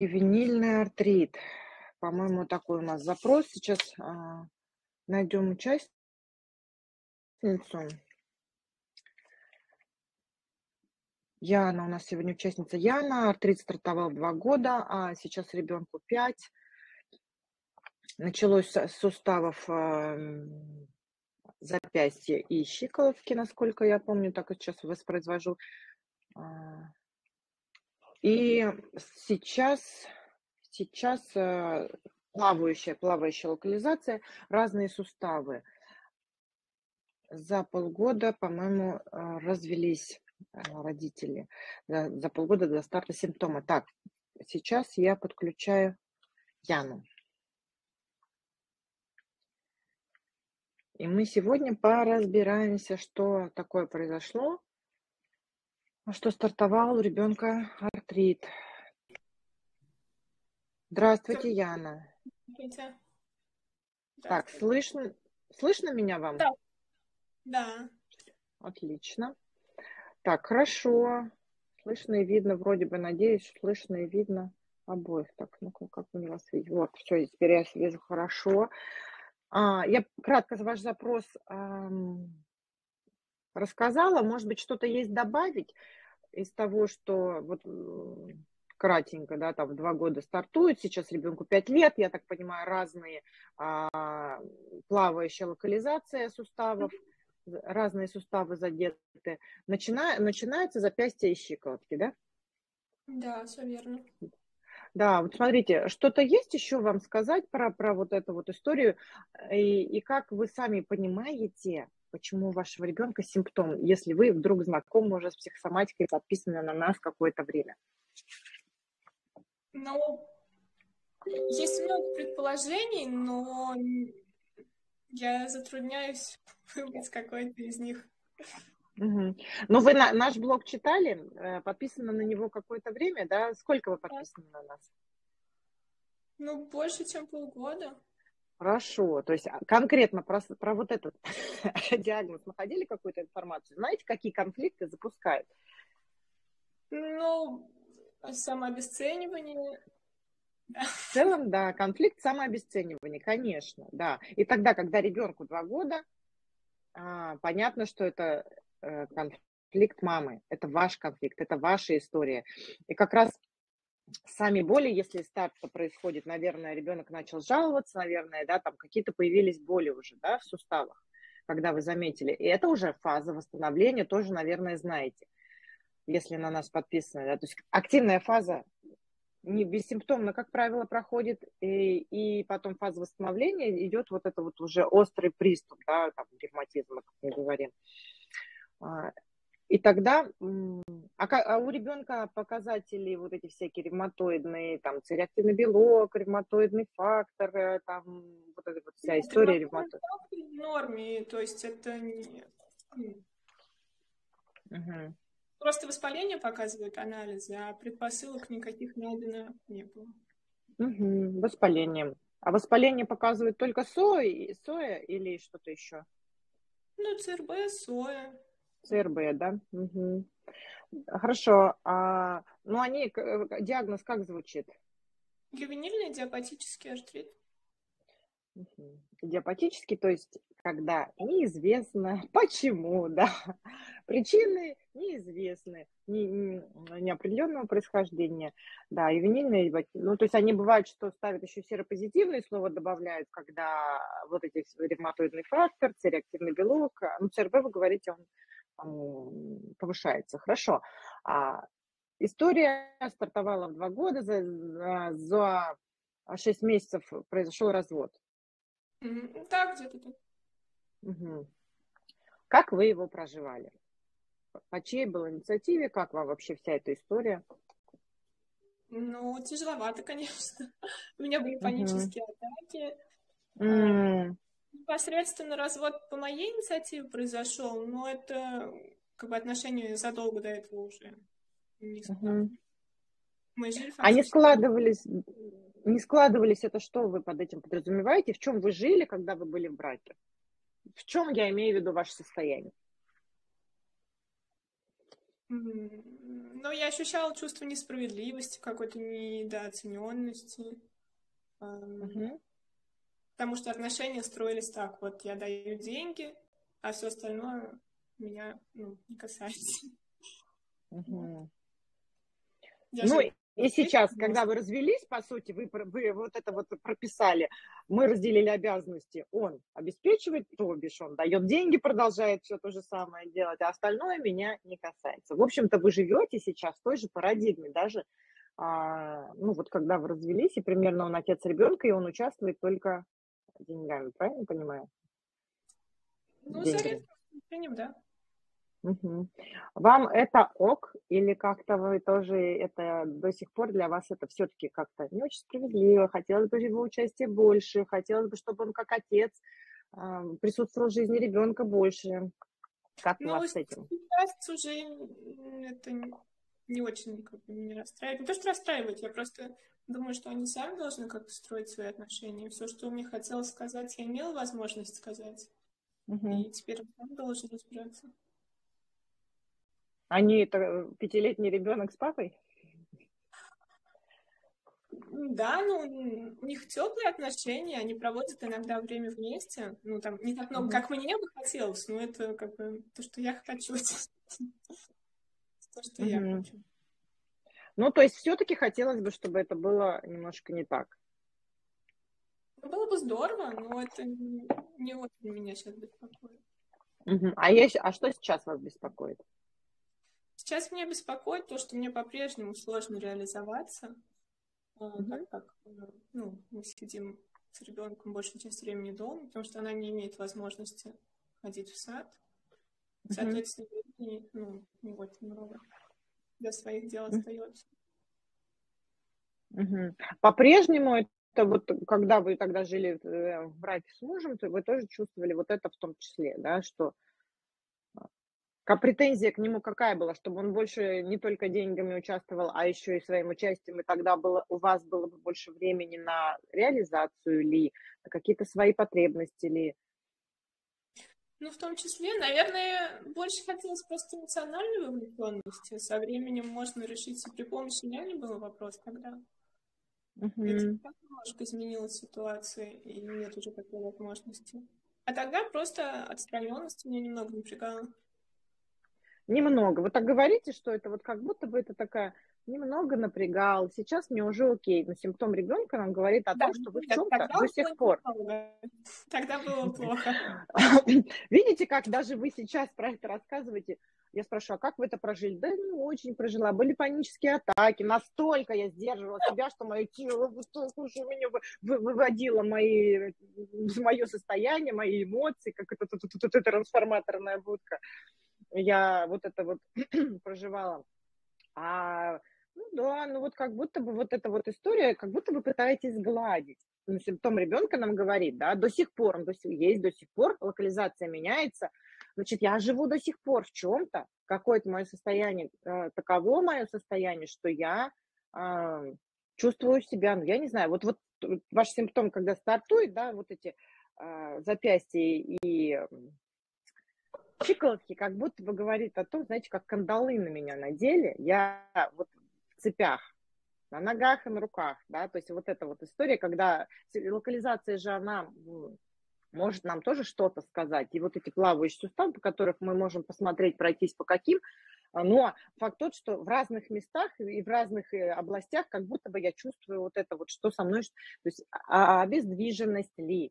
Ювенильный артрит. По-моему, такой у нас запрос. Сейчас найдем участницу. Яна у нас сегодня участница. Яна. Артрит стартовал в 2 года, а сейчас ребенку 5. Началось с суставов запястья и щиколотки, насколько я помню, так и сейчас воспроизвожу. И сейчас плавающая локализация, разные суставы. За полгода, по-моему, развелись родители. За полгода до старта симптома. Так, сейчас я подключаю Яну. И мы сегодня поразбираемся, что такое произошло, что стартовал у ребенка артрит. Здравствуйте, Яна. Здравствуйте. Так, слышно меня вам? Да. Да. Отлично. Так, хорошо. Слышно и видно, вроде бы, надеюсь, слышно и видно обоих. Так, ну-ка, как у вас видно? Вот, все, теперь я вижу хорошо. Я кратко ваш запрос рассказала. Может быть, что-то есть добавить из того, что вот кратенько, да, там в 2 года стартует, сейчас ребенку 5 лет, я так понимаю, разные плавающая локализация суставов, разные суставы задеты. Начинается запястье и щиколотки, да? Да, все верно. Да, вот смотрите, что-то есть еще вам сказать про вот эту вот историю, и как вы сами понимаете, почему у вашего ребенка симптом, если вы вдруг знакомы уже с психосоматикой, подписаны на нас какое-то время? Ну, есть много предположений, но я затрудняюсь выбрать какой-то из них. Угу. Ну, вы наш блог читали, подписано на него какое-то время, да? Сколько вы подписаны на нас? Ну, больше, чем полгода. Хорошо, то есть конкретно про вот этот диагноз находили какую-то информацию? Знаете, какие конфликты запускают? Ну, самообесценивание. В целом, да, конфликт самообесценивания, конечно, да. И тогда, когда ребенку 2 года, понятно, что это конфликт мамы, это ваш конфликт, это ваша история. И как раз сами боли, если старт-то происходит, наверное, ребенок начал жаловаться, наверное, да, там какие-то появились боли уже, да, в суставах, когда вы заметили. И это уже фаза восстановления, тоже, наверное, знаете, если на нас подписаны, да, то есть активная фаза не бессимптомно, как правило, проходит, и потом фаза восстановления идет вот это вот уже острый приступ, да, там, ревматизма, как мы говорим. И тогда, а у ребенка показатели вот эти всякие ревматоидные, там, С-реактивный белок, ревматоидный фактор, там, вот эта вот вся история ревматоидных. В норме, то есть это не... Угу. Просто воспаление показывают анализы, а предпосылок никаких найдено не было. Угу, воспаление. А воспаление показывают только соя или что-то еще? Ну, ЦРБ, соя. ЦРБ, да? Угу. Хорошо. Ну, они, диагноз как звучит? Ювенильный диапатический артрит. Угу. Диапатический, то есть, когда неизвестно почему, да. Причины неизвестны, неопределенного происхождения. Да, ювенильные, ну, то есть они бывают, что ставят еще серопозитивные, слово добавляют, когда вот эти ревматоидный фактор, С-реактивный белок, ну, ЦРБ, вы говорите, он повышается. Хорошо. История стартовала в 2 года, за 6 месяцев произошел развод. Да, где-то так. Угу. Как вы его проживали? По чьей была инициативе? Как вам вообще вся эта история? Ну, тяжеловато, конечно. У меня были панические атаки. Непосредственно развод по моей инициативе произошел, но это как бы отношения задолго до этого уже не складывались. Мы жили фактически. Они складывались... Не складывались, это что вы под этим подразумеваете? В чем вы жили, когда вы были в браке? В чем я имею в виду ваше состояние? Но я ощущала чувство несправедливости, какой-то недооцененности. Потому что отношения строились так: вот я даю деньги, а все остальное меня, не касается. И сейчас, когда вы развелись, по сути, вы вот это вот прописали, мы разделили обязанности. Он обеспечивает, то бишь он дает деньги, продолжает все то же самое делать, а остальное меня не касается. В общем-то, вы живете сейчас в той же парадигме, даже, когда вы развелись, и примерно он отец ребенка, и он участвует только деньгами, правильно понимаю? Да. Угу. Вам это ок, или как-то вы тоже это до сих пор, для вас это все-таки как-то не очень справедливо, хотелось бы его участия больше, хотелось бы, чтобы он как отец присутствовал в жизни ребенка больше. Как у вас с этим? Сейчас уже это не очень не расстраивает. Не то, что расстраивает, я просто думаю, что они сами должны как-то строить свои отношения. И все, что мне хотелось сказать, я имела возможность сказать. Угу. И теперь он должен разбираться. Они это пятилетний ребенок с папой? Да, у них теплые отношения, они проводят иногда время вместе. Не так много, как мне бы хотелось, но это как бы то, что я хочу. То, что я хочу. То есть все-таки хотелось бы, чтобы это было немножко не так. Было бы здорово, но это не очень меня сейчас беспокоит. А что сейчас вас беспокоит? Сейчас меня беспокоит то, что мне по-прежнему сложно реализоваться. Так как мы сидим с ребенком большую часть времени дома, потому что она не имеет возможности ходить в сад. Соответственно, не очень много для своих дел остается. По-прежнему это вот, когда вы тогда жили в браке с мужем, то вы тоже чувствовали вот это в том числе, да, что... А претензия к нему какая была? Чтобы он больше не только деньгами участвовал, а еще и своим участием, и тогда у вас было бы больше времени на реализацию ли, на какие-то свои потребности ли? В том числе, наверное, больше хотелось просто эмоциональной вовлеченности. Со временем можно решить, и при помощи меня не было вопрос тогда. Это немножко изменила ситуация, и нет уже такой возможности. А тогда просто отстраненность меня немного напрягала. Немного. Вы так говорите, что это вот как будто бы это такая немного напрягал. Сейчас мне уже окей. Но симптом ребенка нам говорит о том, что вы в чем-то до сих пор. Тогда было плохо. Видите, как даже вы сейчас про это рассказываете. Я спрашиваю, а как вы это прожили? Да не очень прожила. Были панические атаки. Настолько я сдерживала себя, что мое тело уже меня выводило мое состояние, мои эмоции, как это трансформаторная будка. Я вот это вот проживала. Как будто бы вот эта вот история, как будто вы пытаетесь сгладить. Симптом ребенка нам говорит, да, до сих пор, он есть до сих пор, локализация меняется. Значит, я живу до сих пор в чем-то, какое-то мое состояние, таково мое состояние, что я чувствую себя, я не знаю, вот ваш симптом, когда стартует, да, вот эти запястья и... щиколотки, как будто бы говорит о том, знаете, как кандалы на меня надели, я вот в цепях, на ногах и на руках, да, то есть вот эта вот история, когда локализация же, она может нам тоже что-то сказать, и вот эти плавающие суставы, по которых мы можем посмотреть, пройтись по каким, но факт тот, что в разных местах и в разных областях как будто бы я чувствую вот это вот, что со мной, то есть обездвиженность ли,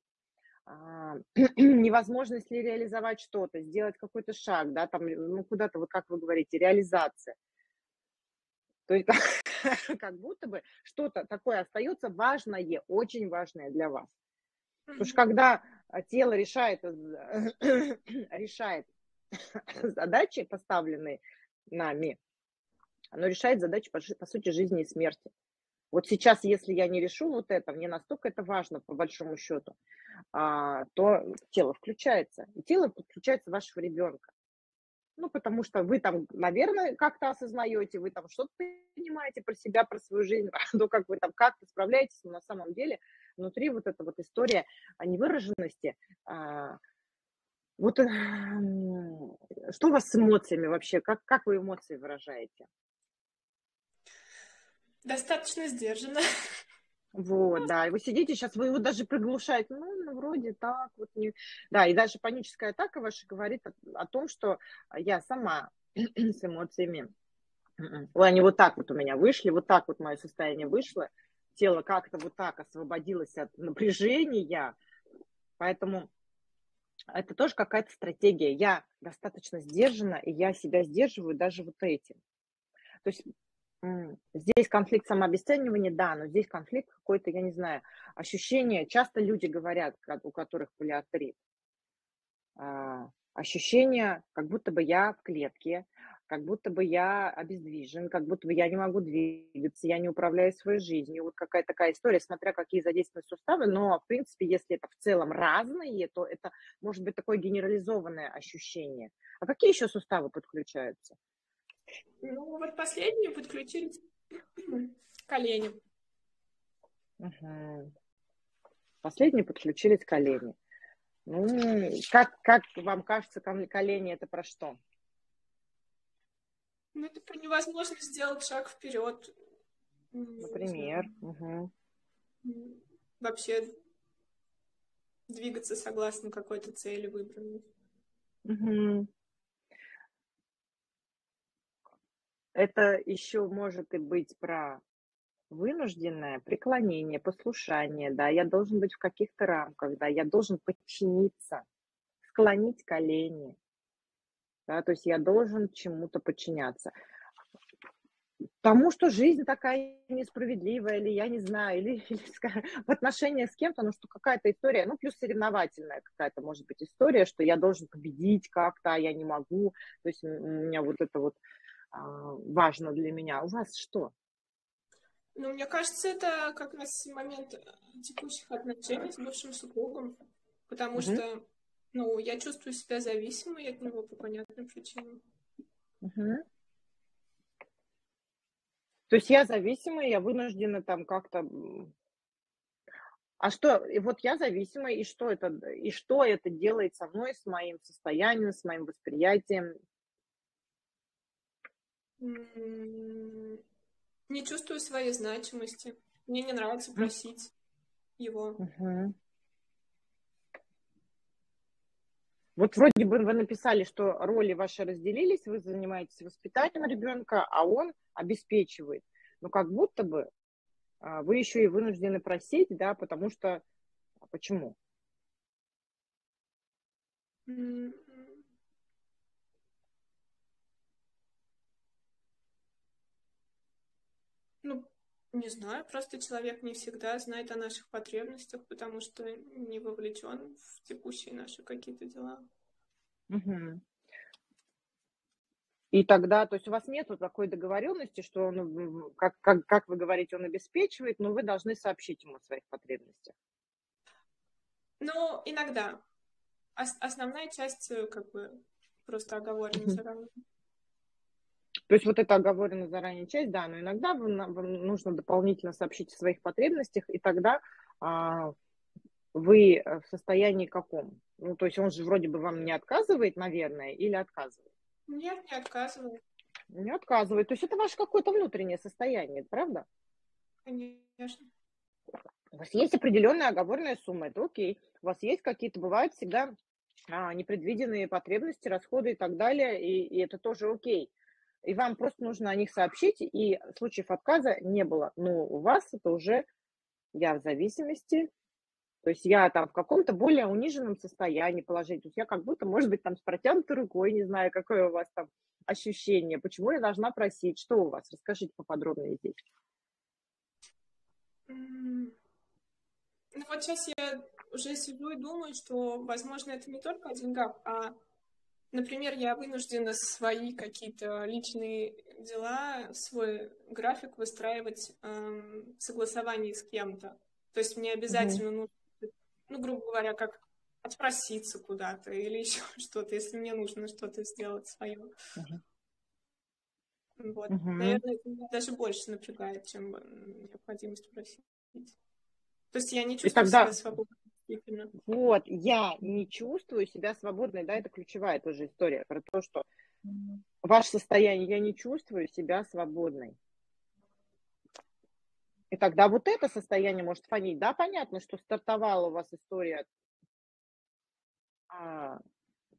невозможность ли реализовать что-то, сделать какой-то шаг, да, там, куда-то, вот как вы говорите, реализация. То есть как будто бы что-то такое остается важное, очень важное для вас. Потому что когда тело решает задачи, поставленные нами, оно решает задачи, по сути, жизни и смерти. Вот сейчас, если я не решу вот это, мне настолько это важно, по большому счету, то тело включается. И тело подключается вашего ребенка. Потому что вы там, наверное, как-то осознаете, вы там что-то понимаете про себя, про свою жизнь, как вы там как-то справляетесь, но на самом деле внутри вот эта вот история о невыраженности, Вот что у вас с эмоциями вообще? Как вы эмоции выражаете? Достаточно сдержанно. Вот, да, и вы сидите сейчас, вы его даже приглушаете, ну, вроде так, вот не... Да, и дальше паническая атака ваша говорит о том, что я сама с эмоциями, они вот так вот у меня вышли, вот так вот мое состояние вышло, тело как-то вот так освободилось от напряжения, поэтому это тоже какая-то стратегия. Я достаточно сдержана, и я себя сдерживаю даже вот этим. То есть... Здесь конфликт самообесценивания, да, но здесь конфликт какой-то, я не знаю, ощущение. Часто люди говорят, у которых полиартрит, ощущение, как будто бы я в клетке, как будто бы я обездвижен, как будто бы я не могу двигаться, я не управляю своей жизнью. Вот какая-то такая история, смотря какие задействованы суставы, но, в принципе, если это в целом разные, то это может быть такое генерализованное ощущение. А какие еще суставы подключаются? Ну, вот последнюю подключили колени. Угу. Последнюю подключились колени. Ну, как вам кажется, колени это про что? Ну, это про невозможность сделать шаг вперед. Например. Угу. Вообще двигаться согласно какой-то цели выбранной. Угу. Это еще может и быть про вынужденное преклонение, послушание, да, я должен быть в каких-то рамках, да, я должен подчиниться, склонить колени, да, то есть я должен чему-то подчиняться. Тому, что жизнь такая несправедливая, или я не знаю, или в отношениях с кем-то, ну, что какая-то история, ну, плюс соревновательная какая-то, может быть, история, что я должен победить как-то, а я не могу, то есть у меня вот это вот важно для меня. У вас что? Ну, мне кажется, это как раз момент текущих отношений с бывшим супругом, потому что, ну, я чувствую себя зависимой от него по понятным причинам. То есть я зависимая, я вынуждена там как-то... А что, и вот я зависимая, и что это делает со мной, с моим состоянием, с моим восприятием? Не чувствую своей значимости. Мне не нравится просить его. Угу. Вот вроде бы вы написали, что роли ваши разделились, вы занимаетесь воспитанием ребенка, а он обеспечивает. Но как будто бы вы еще и вынуждены просить, да, потому что... Почему? Ну, не знаю, просто человек не всегда знает о наших потребностях, потому что не вовлечен в текущие наши какие-то дела. Угу. И тогда, то есть у вас нет такой договоренности, что он, как вы говорите, он обеспечивает, но вы должны сообщить ему о своих потребностях. Ну, иногда. Основная часть, как бы, просто оговорена заранее. То есть вот это оговорено заранее часть, да, но иногда вам нужно дополнительно сообщить о своих потребностях, и тогда вы в состоянии каком? Ну, то есть он же вроде бы вам не отказывает, наверное, или отказывает? Нет, не отказывает. Не отказывает. То есть это ваше какое-то внутреннее состояние, правда? Конечно. У вас есть определенная оговоренная сумма, это окей. У вас есть какие-то, бывают всегда непредвиденные потребности, расходы и так далее, и это тоже окей. И вам просто нужно о них сообщить, и случаев отказа не было. Но у вас это уже я в зависимости, то есть я там в каком-то более униженном состоянии положении. То есть я как будто, может быть, там с протянутой рукой, не знаю, какое у вас там ощущение. Почему я должна просить? Что у вас? Расскажите поподробнее здесь. Ну вот сейчас я уже сижу и думаю, что, возможно, это не только о деньгах, а... Например, я вынуждена свои какие-то личные дела, свой график выстраивать в согласовании с кем-то. То есть мне обязательно нужно, ну, грубо говоря, как отпроситься куда-то или еще что-то, если мне нужно что-то сделать свое. Вот. Наверное, это меня даже больше напрягает, чем необходимость просить. То есть я не чувствую себя свободной. Вот, я не чувствую себя свободной, да, это ключевая тоже история про то, что ваше состояние, я не чувствую себя свободной. И тогда вот это состояние может фонить, да, понятно, что стартовала у вас история,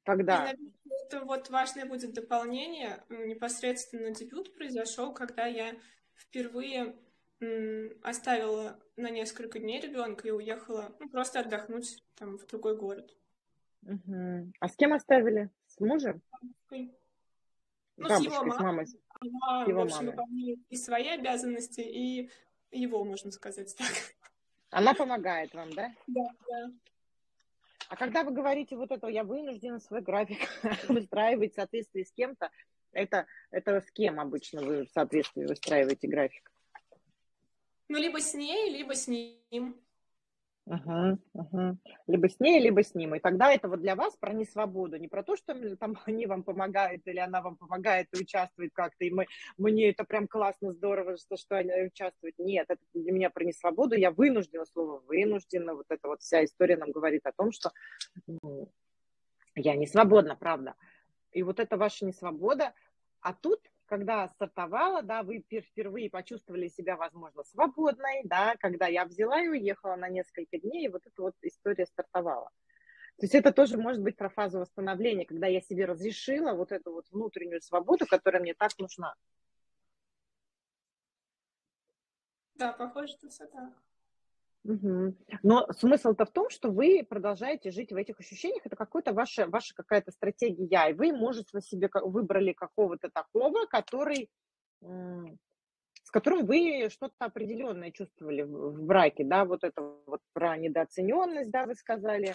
когда... Это вот важное будет дополнение, непосредственно дебют произошел, когда я впервые... оставила на несколько дней ребенка и уехала, ну, просто отдохнуть там в другой город. Угу. А с кем оставили? С мужем? Ну, бабушкой, с его мамой. Она, с его в общем, мамой. Выполняет и свои обязанности, и его, можно сказать так. Она помогает вам, да? Да, да. А когда вы говорите вот это, я вынуждена свой график выстраивать в соответствии с кем-то, это с кем обычно вы в соответствии выстраиваете график? Ну, либо с ней, либо с ним. Ага, ага. Либо с ней, либо с ним. И тогда это вот для вас про несвободу, не про то, что там они вам помогают, или она вам помогает и участвует как-то, и мне это прям классно, здорово, что они участвуют. Нет, это для меня про несвободу, я вынуждена, слово вынуждена, вот эта вот вся история нам говорит о том, что я не свободна, правда. И вот это ваша несвобода, а тут... Когда стартовала, да, вы впервые почувствовали себя, возможно, свободной, да, когда я взяла и уехала на несколько дней, и вот эта вот история стартовала. То есть это тоже может быть про фазу восстановления, когда я себе разрешила вот эту вот внутреннюю свободу, которая мне так нужна. Да, похоже, что все так. Угу. Но смысл-то в том, что вы продолжаете жить в этих ощущениях, это какая-то ваша какая-то стратегия, и вы, может, вы себе выбрали какого-то такого, с которым вы что-то определенное чувствовали в браке, да, вот это вот про недооцененность, да, вы сказали.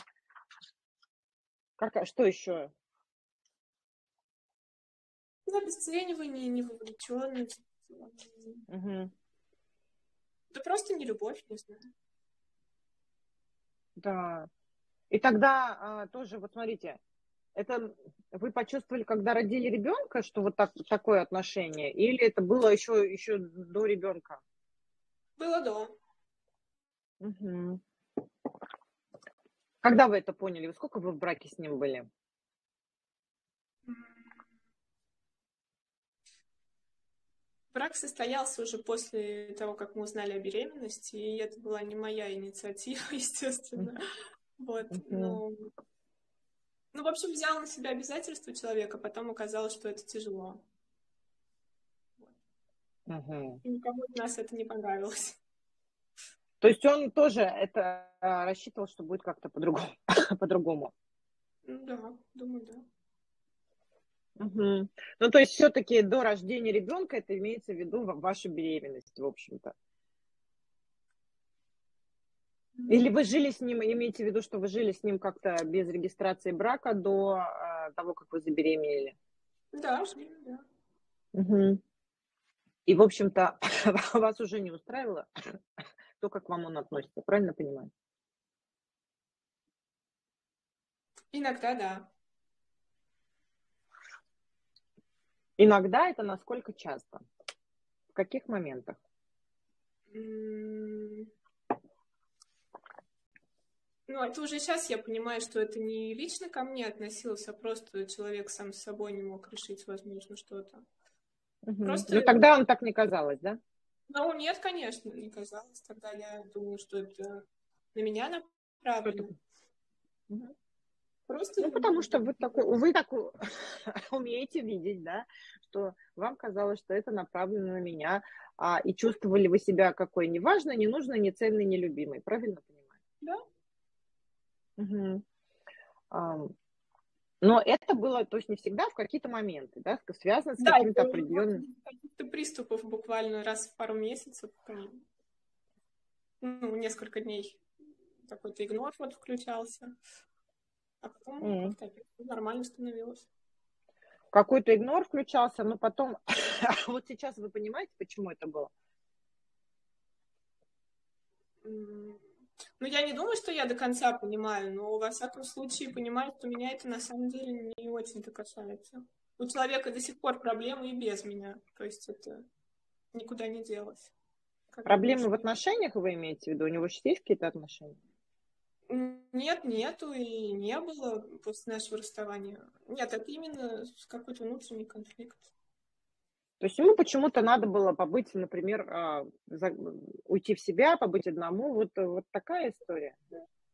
Что еще? За обесценивание, невовлеченность. Угу. Да просто не любовь, не знаю. Да. И тогда тоже, вот смотрите, это вы почувствовали, когда родили ребенка, что вот такое отношение, или это было еще до ребенка? Было до. Угу. Когда вы это поняли? Сколько вы в браке с ним были? Брак состоялся уже после того, как мы узнали о беременности, и это была не моя инициатива, естественно. Вот, ну, в общем, взял на себя обязательства человека, потом оказалось, что это тяжело. И никому из нас это не понравилось. То есть он тоже это рассчитывал, что будет как-то по-другому? Да, думаю, да. Угу. Ну, то есть все-таки до рождения ребенка это имеется в виду вашу беременность, в общем-то. Или вы жили с ним, имеете в виду, что вы жили с ним как-то без регистрации брака до того, как вы забеременели? Да, жили, да. Угу. И, в общем-то, вас уже не устраивало то, как вам он относится, правильно понимаю? Иногда, да. Иногда это насколько часто? В каких моментах? Ну, это уже сейчас я понимаю, что это не лично ко мне относилось, а просто человек сам с собой не мог решить, возможно, что-то. Угу. Просто... Ну, тогда он так не казалось, да? Ну, нет, конечно, не казалось. Тогда я думала, что это на меня направлено. Угу. Просто... Ну, потому что вы такой умеете видеть, да, что вам казалось, что это направлено на меня, и чувствовали вы себя какой неважной, ненужной, неценной, нелюбимой. Правильно понимаю? Да. Угу. Но это было, то есть не всегда, в какие-то моменты, да, связано с каким-то определенным... каких-то приступов буквально раз в пару месяцев, ну, несколько дней какой-то игнор вот включался. А потом нормально становилось. Какой-то игнор включался, но потом... Вот сейчас вы понимаете, почему это было? Ну, я не думаю, что я до конца понимаю, но во всяком случае понимаю, что меня это на самом деле не очень-то касается. У человека до сих пор проблемы и без меня. То есть это никуда не делось. Проблемы в отношениях вы имеете в виду? У него сейчас есть какие-то отношения? Нет, нету и не было после нашего расставания. Нет, это именно какой-то внутренний конфликт. То есть ему почему-то надо было побыть, например, уйти в себя, побыть одному. Вот такая история.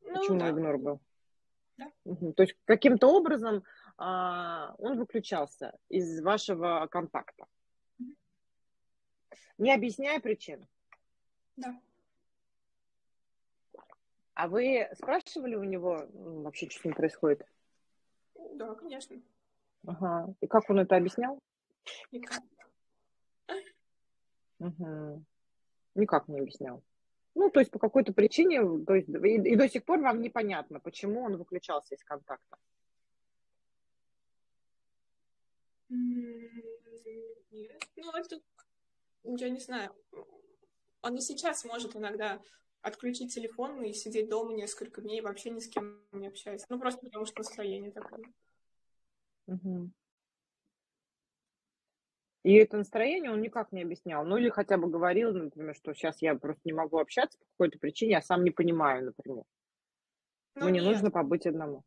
Ну, почему да. Игнор был? Да. Угу. То есть каким-то образом он выключался из вашего контакта. Угу. Не объясняя причин. Да. А вы спрашивали у него вообще, что с ним происходит? Да, конечно. Ага. И как он это объяснял? Никак. Угу. Никак не объяснял. Ну, то есть по какой-то причине, то есть, и до сих пор вам непонятно, почему он выключался из контакта. Нет, ну это, я не знаю. Он и сейчас может иногда отключить телефон и сидеть дома несколько дней, вообще ни с кем не общаясь. Ну, просто потому что настроение такое. Угу. И это настроение он никак не объяснял. Ну, или хотя бы говорил, например, что сейчас я просто не могу общаться по какой-то причине, я сам не понимаю, например. Ну, мне нет. Нужно побыть одному.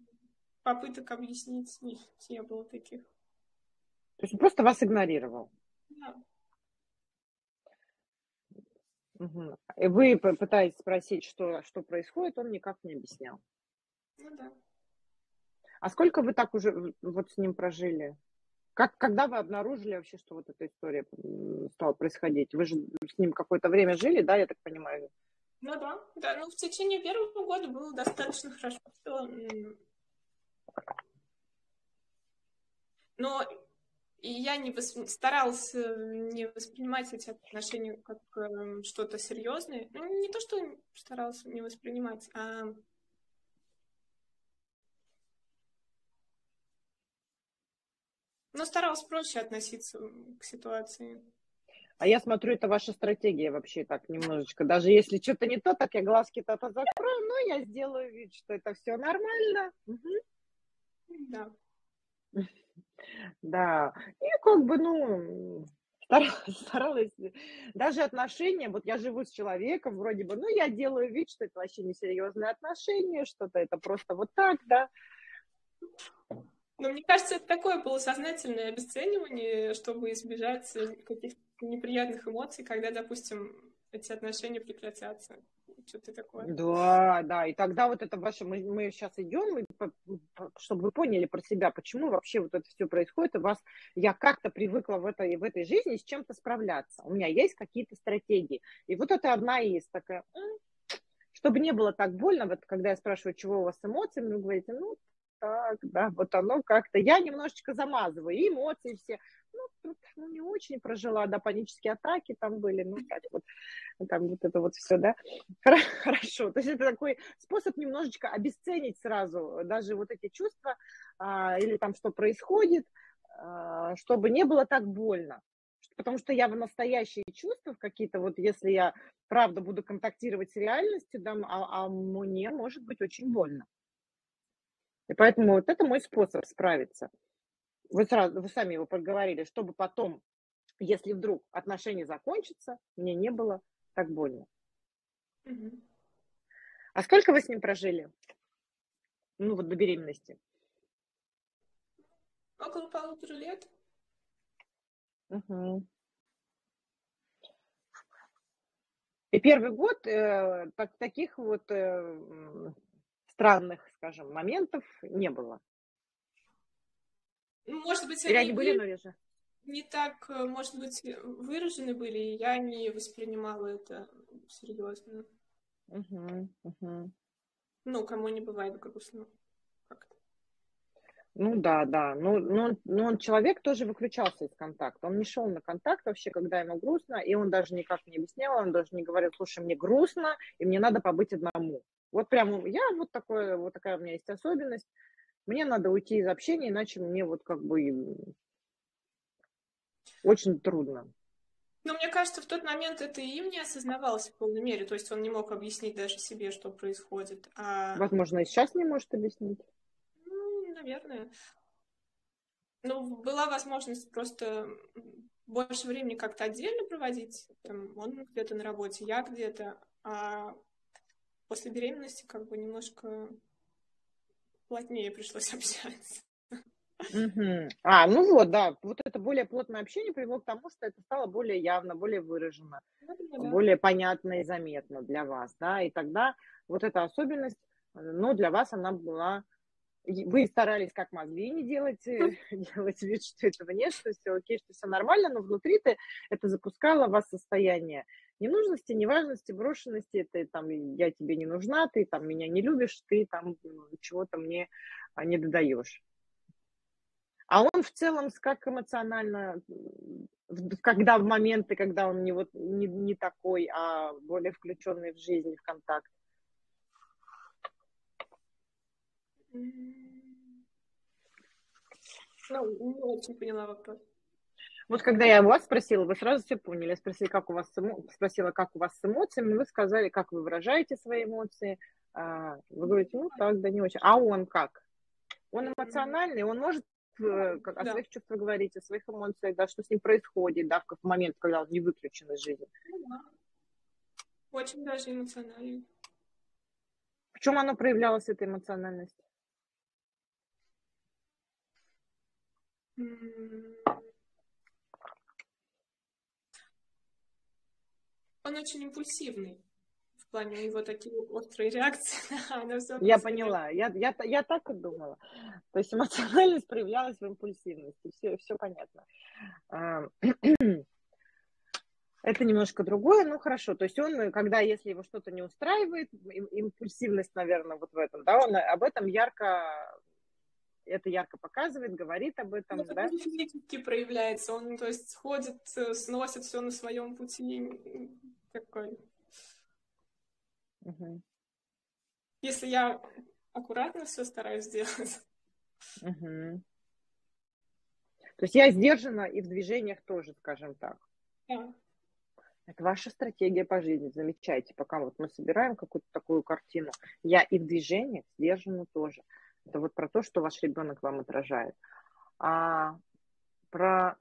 Попыток объяснить не было таких. То есть он просто вас игнорировал? Да. Угу. И вы пытаетесь спросить, что происходит, он никак не объяснял. Ну да. А сколько вы так уже вот с ним прожили? Когда вы обнаружили вообще, что вот эта история стала происходить? Вы же с ним какое-то время жили, да, я так понимаю? Ну да. Ну, в течение первого года было достаточно хорошо. Но я не старалась не воспринимать эти отношения как что-то серьезное. Ну, не то, что старалась не воспринимать, а... Но старалась проще относиться к ситуации. А я смотрю, это ваша стратегия вообще так немножечко. Даже если что-то не то, так я глазки то-то закрою, но я сделаю вид, что это все нормально. Угу. Да. Да. И как бы, ну, старалась. Даже отношения, вот я живу с человеком, вроде бы, ну, я делаю вид, что это вообще несерьезные отношения, что-то это просто вот так, да. Но мне кажется, это такое полусознательное обесценивание, чтобы избежать каких-то неприятных эмоций, когда, допустим, эти отношения прекратятся. Что-то такое. Да. И тогда вот это ваше... Мы сейчас идем, чтобы вы поняли про себя, почему вообще вот это все происходит. У вас... Я как-то привыкла в этой жизни с чем-то справляться. У меня есть какие-то стратегии. И вот это одна из такая... Чтобы не было так больно, вот когда я спрашиваю, чего у вас с эмоциями, вы говорите, ну... Так, да, вот оно как-то, я немножечко замазываю, и эмоции все, ну, не очень прожила, да, панические атаки там были, ну, так вот, там вот это вот все, да, хорошо, то есть это такой способ немножечко обесценить сразу даже вот эти чувства, или там что происходит, чтобы не было так больно. Потому что я в настоящие чувства, в какие-то вот, если я правда буду контактировать с реальностью, да, а мне может быть очень больно. И поэтому вот это мой способ справиться. Вы сами его проговорили, чтобы потом, если вдруг отношения закончатся, мне не было так больно. Угу. А сколько вы с ним прожили? Ну вот до беременности. Около 1,5 лет. Угу. И первый год таких вот... странных, скажем, моментов не было. Может быть, они были, но не так, может быть, выражены были, и я не воспринимала это серьезно. Угу, угу. Ну, кому не бывает грустно. Как-то. Ну да. Но он человек тоже выключался из контакта. Он не шел на контакт вообще, когда ему грустно, и он даже никак не объяснял, он даже не говорил, слушай, мне грустно, и мне надо побыть одному. Вот прям я вот такая у меня есть особенность. Мне надо уйти из общения, иначе мне вот как бы очень трудно. Но мне кажется, в тот момент это и им не осознавалось в полной мере. То есть он не мог объяснить даже себе, что происходит. Возможно, и сейчас не может объяснить. Ну, наверное. Ну, была возможность просто больше времени как-то отдельно проводить. Там, он где-то на работе, я где-то. после беременности как бы немножко плотнее пришлось общаться. А, ну вот, да, вот это более плотное общение привело к тому, что это стало более явно, более выражено, более понятно и заметно для вас, да, и тогда вот эта особенность, но для вас она была, вы старались как могли не делать, делать вид, что этого нет, что все окей, что все нормально, но внутри-то это запускало в вас состояние ненужности, неважности, брошенности, ты там, я тебе не нужна, ты там меня не любишь, ты там чего-то мне не додаешь. А он в целом как эмоционально, когда в моменты, когда он не, вот, не такой, а более включенный в жизнь, в контакт? Ну, не очень поняла вопрос. Вот когда я вас спросила, вы сразу все поняли. Я спросила, как у вас с эмоциями, вы сказали, как вы выражаете свои эмоции. Вы говорите, ну так, да не очень. А он как? Он эмоциональный, он может о своих чувствах говорить, о своих эмоциях, да, что с ним происходит, да, в момент, когда он не выключен из жизни. Очень даже эмоционально. В чем оно проявлялось, эта эмоциональность? Он очень импульсивный. В плане его такие острые реакции. Я поняла, я так и думала. То есть эмоциональность проявлялась в импульсивности, все понятно. Это немножко другое, но хорошо. То есть он, когда, если его что-то не устраивает, импульсивность, наверное, вот в этом, да, он об этом ярко показывает, говорит об этом, ну, да? Он физически проявляется, он, то есть, ходит, сносит все на своем пути, такой... Угу. Если я аккуратно все стараюсь делать. Угу. То есть я сдержана и в движениях тоже, скажем так. Да. Это ваша стратегия по жизни. Замечайте, пока вот мы собираем какую-то такую картину. Я и в движениях сдержана тоже. Это вот про то, что ваш ребенок вам отражает. А про...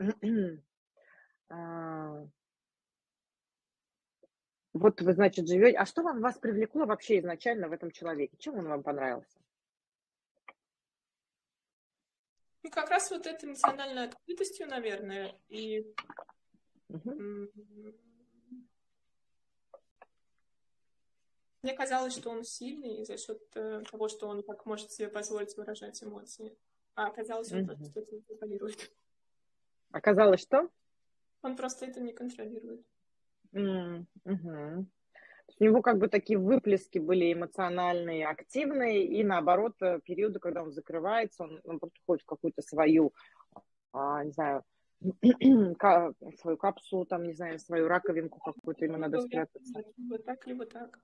Вот вы, значит, живете. А что вас привлекло вообще изначально в этом человеке? Чем он вам понравился? Ну, как раз вот этой эмоциональной открытостью, наверное, и мне казалось, что он сильный за счет того, что он так может себе позволить выражать эмоции. А оказалось, он просто это не контролирует. Оказалось, что? Он просто это не контролирует. Угу. У него как бы такие выплески были эмоциональные, активные, и наоборот, периоды, когда он закрывается, он просто ходит в какую-то свою, не знаю, свою капсулу, там, не знаю, свою раковинку какую-то, ему надо спрятаться. Либо так, либо так.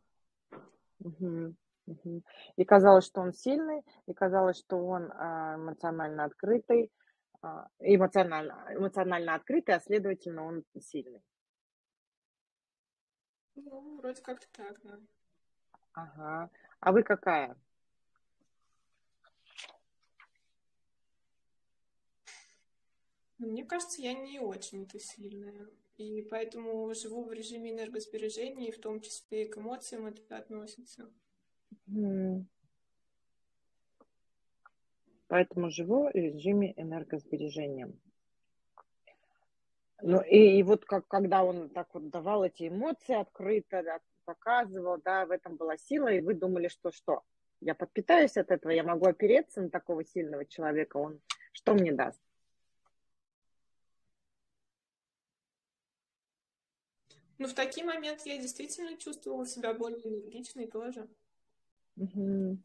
Угу. Угу. И казалось, что он сильный, и казалось, что он эмоционально открытый, эмоционально открытый, а следовательно, он сильный. Ну, вроде как-то так, да. Ага. А вы какая? Мне кажется, я не очень-то сильная. И поэтому живу в режиме энергосбережения, и в том числе и к эмоциям это относится. Поэтому живу в режиме энергосбережения. Ну, и вот как, когда он так вот давал эти эмоции открыто, да, показывал, да, в этом была сила, и вы думали, что я подпитаюсь от этого, я могу опереться на такого сильного человека, он что мне даст? Ну, в такие моменты я действительно чувствовала себя более энергичной тоже. Угу.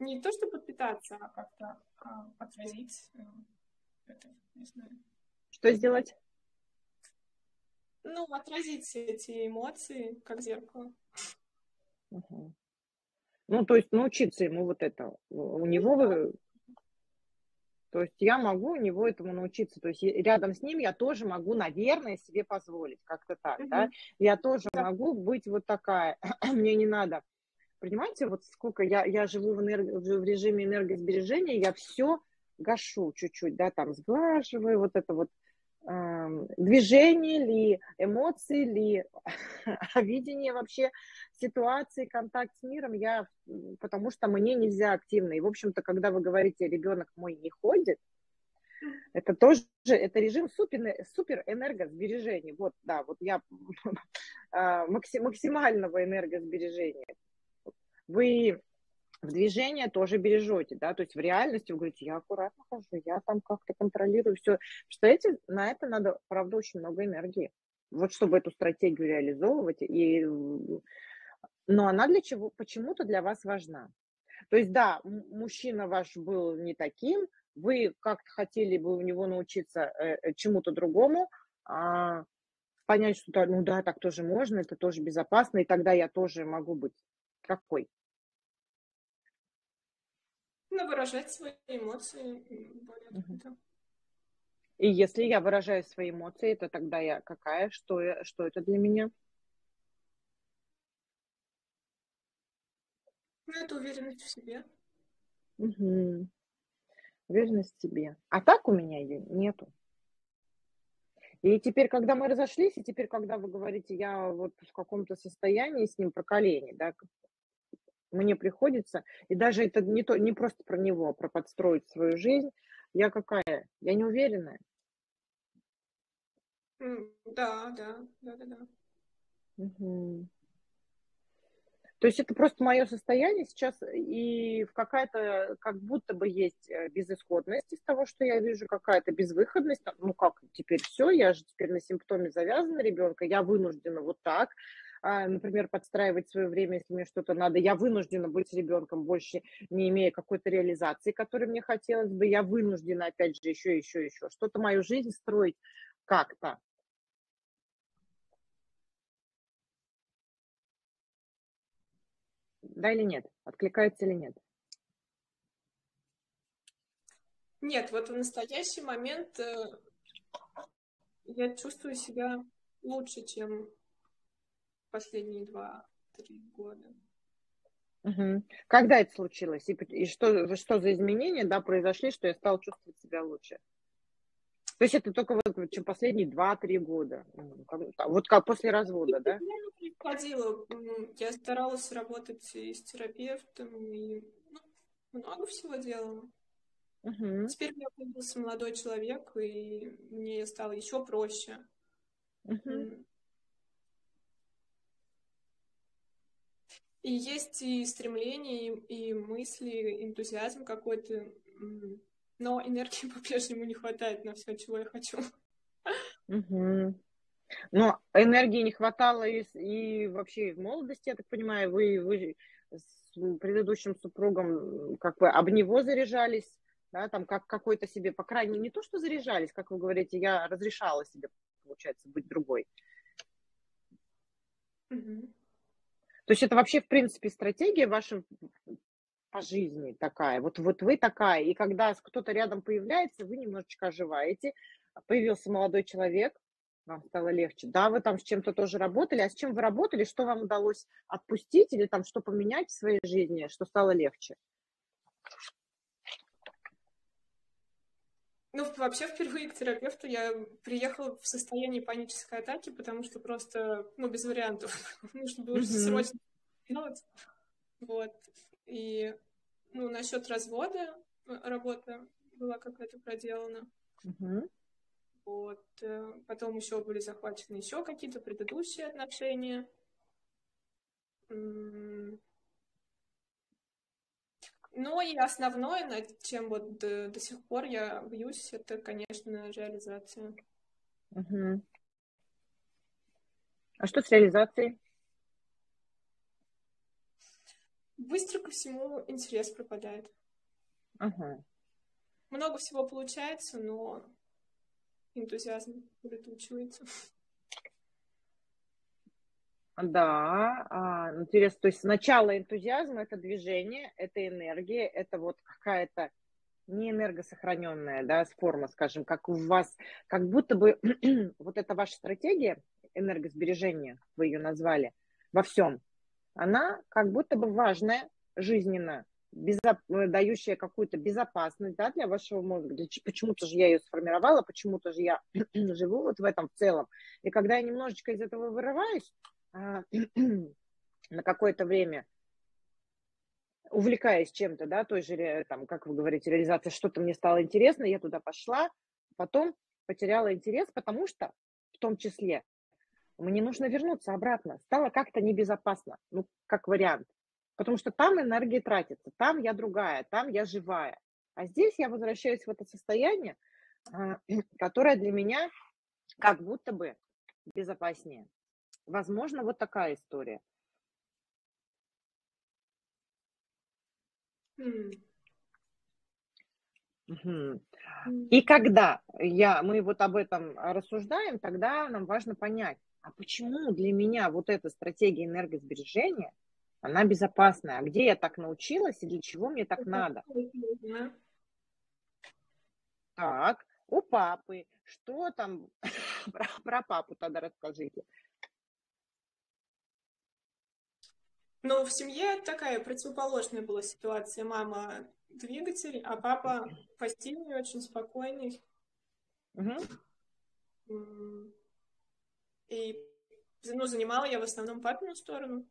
Не то, что подпитаться, а как-то отразить это, не знаю. Что сделать? Ну, отразить эти эмоции, как зеркало. Угу. Ну, то есть научиться ему вот это. У него... Да. То есть я могу у него этому научиться. То есть рядом с ним я тоже могу, наверное, себе позволить. Как-то так, угу. Да? Я тоже могу быть вот такая. Мне не надо. Понимаете, вот сколько я живу в режиме энергосбережения, я все гашу чуть-чуть, да, там сглаживаю вот это вот. движение ли, эмоции ли, видение вообще ситуации, контакт с миром, потому что мне нельзя активно. И, в общем-то, когда вы говорите, ребенок мой не ходит, это тоже, это режим супер энергосбережения. Вот, да, вот я максимального энергосбережения. Вы в движение тоже бережете, да, то есть в реальности вы говорите, я аккуратно хожу, я там как-то контролирую все. Представляете, на это надо, правда, очень много энергии, вот чтобы эту стратегию реализовывать, но она для чего, почему-то для вас важна. То есть, да, мужчина ваш был не таким, вы как-то хотели бы у него научиться чему-то другому, понять, что, ну да, так тоже можно, это тоже безопасно, и тогда я тоже могу быть какой. Выражать свои эмоции. И если я выражаю свои эмоции, то тогда я какая? Что это для меня? Это уверенность в себе. Угу. Уверенность в себе. А так у меня ее нету. И теперь, когда мы разошлись, и теперь, когда вы говорите, я вот в каком-то состоянии с ним про колени, да, мне приходится, и даже это не просто про него, а про подстроить свою жизнь. Я какая? Я не уверенная. Да. Угу. То есть это просто мое состояние сейчас, и какая-то, как будто бы есть безысходность из того, что я вижу, какая-то безвыходность. Ну как, теперь все, я же теперь на симптоме завязана ребенка, я вынуждена вот так, например, подстраивать свое время, если мне что-то надо. Я вынуждена быть ребенком, больше не имея какой-то реализации, которой мне хотелось бы. Я вынуждена, опять же, еще. Что-то мою жизнь строить как-то. Да или нет? Откликается или нет? Нет, вот в настоящий момент я чувствую себя лучше, чем последние 2-3 года. Угу. Когда это случилось? И что за изменения, да, произошли, что я стала чувствовать себя лучше? То есть это только вот, чем последние 2-3 года. Вот как после развода, да? Я не приходила. Я старалась работать и с терапевтом, и много всего делала. Угу. Теперь у меня появился молодой человек, и мне стало еще проще. Угу. И есть и стремление, и мысли, энтузиазм какой-то, но энергии по-прежнему не хватает на все, чего я хочу. Угу. Но энергии не хватало и вообще в молодости, я так понимаю, вы с предыдущим супругом как бы об него заряжались, да, там как какой-то себе, по крайней мере, не то, что заряжались, как вы говорите, я разрешала себе, получается, быть другой. Угу. То есть это вообще, в принципе, стратегия ваша по жизни такая. Вот вы такая. И когда кто-то рядом появляется, вы немножечко оживаете. Появился молодой человек, вам стало легче. Да, вы там с чем-то тоже работали. А с чем вы работали? Что вам удалось отпустить или там что поменять в своей жизни, что стало легче? Вообще впервые к терапевту я приехала в состоянии панической атаки, потому что просто, без вариантов, нужно было срочно делать. Вот. И, насчет развода работа была какая-то проделана. Uh-huh. Вот. Потом еще были захвачены еще какие-то предыдущие отношения. Но и основное, над чем вот до сих пор я бьюсь, это, конечно, реализация. Угу. А что с реализацией? Быстро ко всему интерес пропадает. Угу. Много всего получается, но энтузиазм улетучивается. Да, интересно, то есть сначала энтузиазм – это движение, это энергия, это вот какая-то не энергосохраненная, да, форма, скажем, как у вас, как будто бы вот эта ваша стратегия энергосбережения, вы ее назвали, во всем, она как будто бы важная, жизненно, дающая какую-то безопасность, да, для вашего мозга. Почему-то же я ее сформировала, почему-то же я живу вот в этом в целом. И когда я немножечко из этого вырываюсь на какое-то время, увлекаясь чем-то, да, той же, там, как вы говорите, реализация, что-то мне стало интересно, я туда пошла, потом потеряла интерес, потому что в том числе мне нужно вернуться обратно. Стало как-то небезопасно, ну, как вариант. Потому что там энергия тратится, там я другая, там я живая. А здесь я возвращаюсь в это состояние, которое для меня как будто бы безопаснее. Возможно, вот такая история. И когда мы вот об этом рассуждаем, тогда нам важно понять, а почему для меня вот эта стратегия энергосбережения, она безопасная, а где я так научилась и для чего мне так надо? Так, у папы, что там про папу тогда расскажите. Ну, в семье такая противоположная была ситуация. Мама двигатель, а папа постельный, очень спокойный. Угу. И, ну, занимала я в основном папину сторону.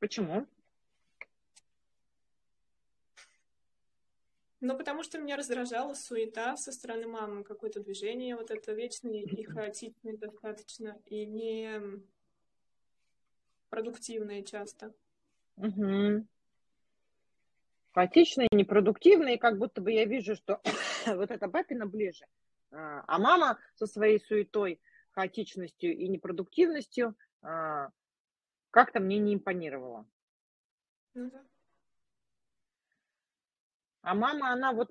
Почему? Ну, потому что меня раздражала суета со стороны мамы, какое-то движение вот это вечное и хаотичное достаточно, и не... продуктивные часто. Угу. Хаотичные, непродуктивные, как будто бы я вижу, что вот эта папина ближе. А мама со своей суетой, хаотичностью и непродуктивностью как-то мне не импонировала. Ну да. А мама, она вот...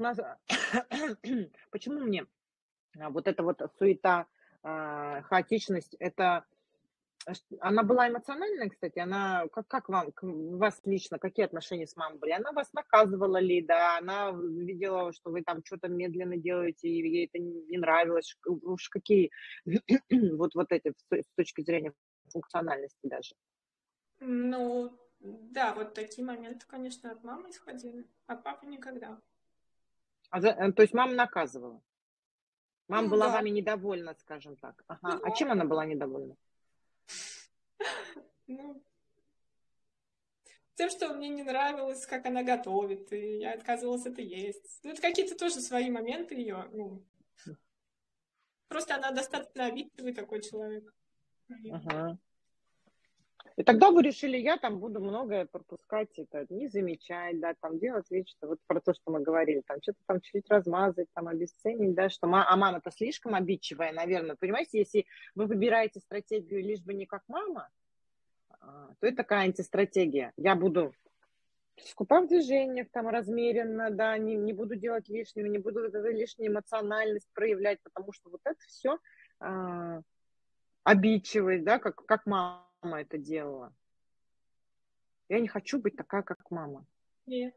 Почему мне вот эта вот суета, хаотичность, это... Она была эмоциональная, кстати, она, как вам, у вас лично, какие отношения с мамой были? Она вас наказывала ли, да, она видела, что вы там что-то медленно делаете, и ей это не нравилось, уж какие, вот эти, с точки зрения функциональности даже. Ну, да, вот такие моменты, конечно, от мамы исходили, от папы никогда. То есть мама наказывала? Мама была вами недовольна, скажем так. Ага. Ну, а чем она была недовольна? Ну, тем, что мне не нравилось, как она готовит, и я отказывалась это есть. Ну, это какие-то тоже свои моменты ее. Ну, просто она достаточно обидчивый такой человек. Ага. И тогда вы решили, я там буду многое пропускать, это не замечать, да, там делать вид, что вот про то, что мы говорили, там что-то там чуть-чуть размазать, там обесценить, да, что мама-то слишком обидчивая, наверное, понимаете, если вы выбираете стратегию лишь бы не как мама, то это такая антистратегия. Я буду скупа в движениях, там размеренно, да, не буду делать лишнего, не буду лишнюю эмоциональность проявлять, потому что вот это все обидчивость, да, как мама это делала. Я не хочу быть такая, как мама. Нет.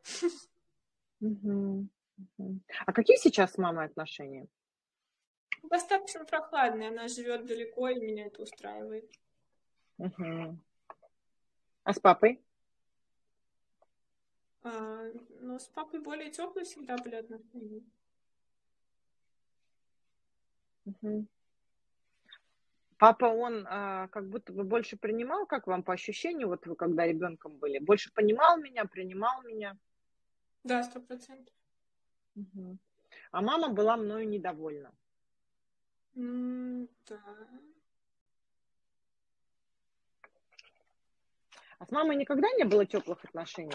Угу. Угу. А какие сейчас с мамой отношения? Достаточно прохладные. Она живет далеко, и меня это устраивает. Угу. А с папой? Ну, с папой более теплые всегда были отношения. Угу. Папа, он как будто бы больше принимал, как вам по ощущению, вот вы когда ребенком были, больше понимал меня, принимал меня? Да, 100%. Угу. А мама была мною недовольна? Да. А с мамой никогда не было теплых отношений?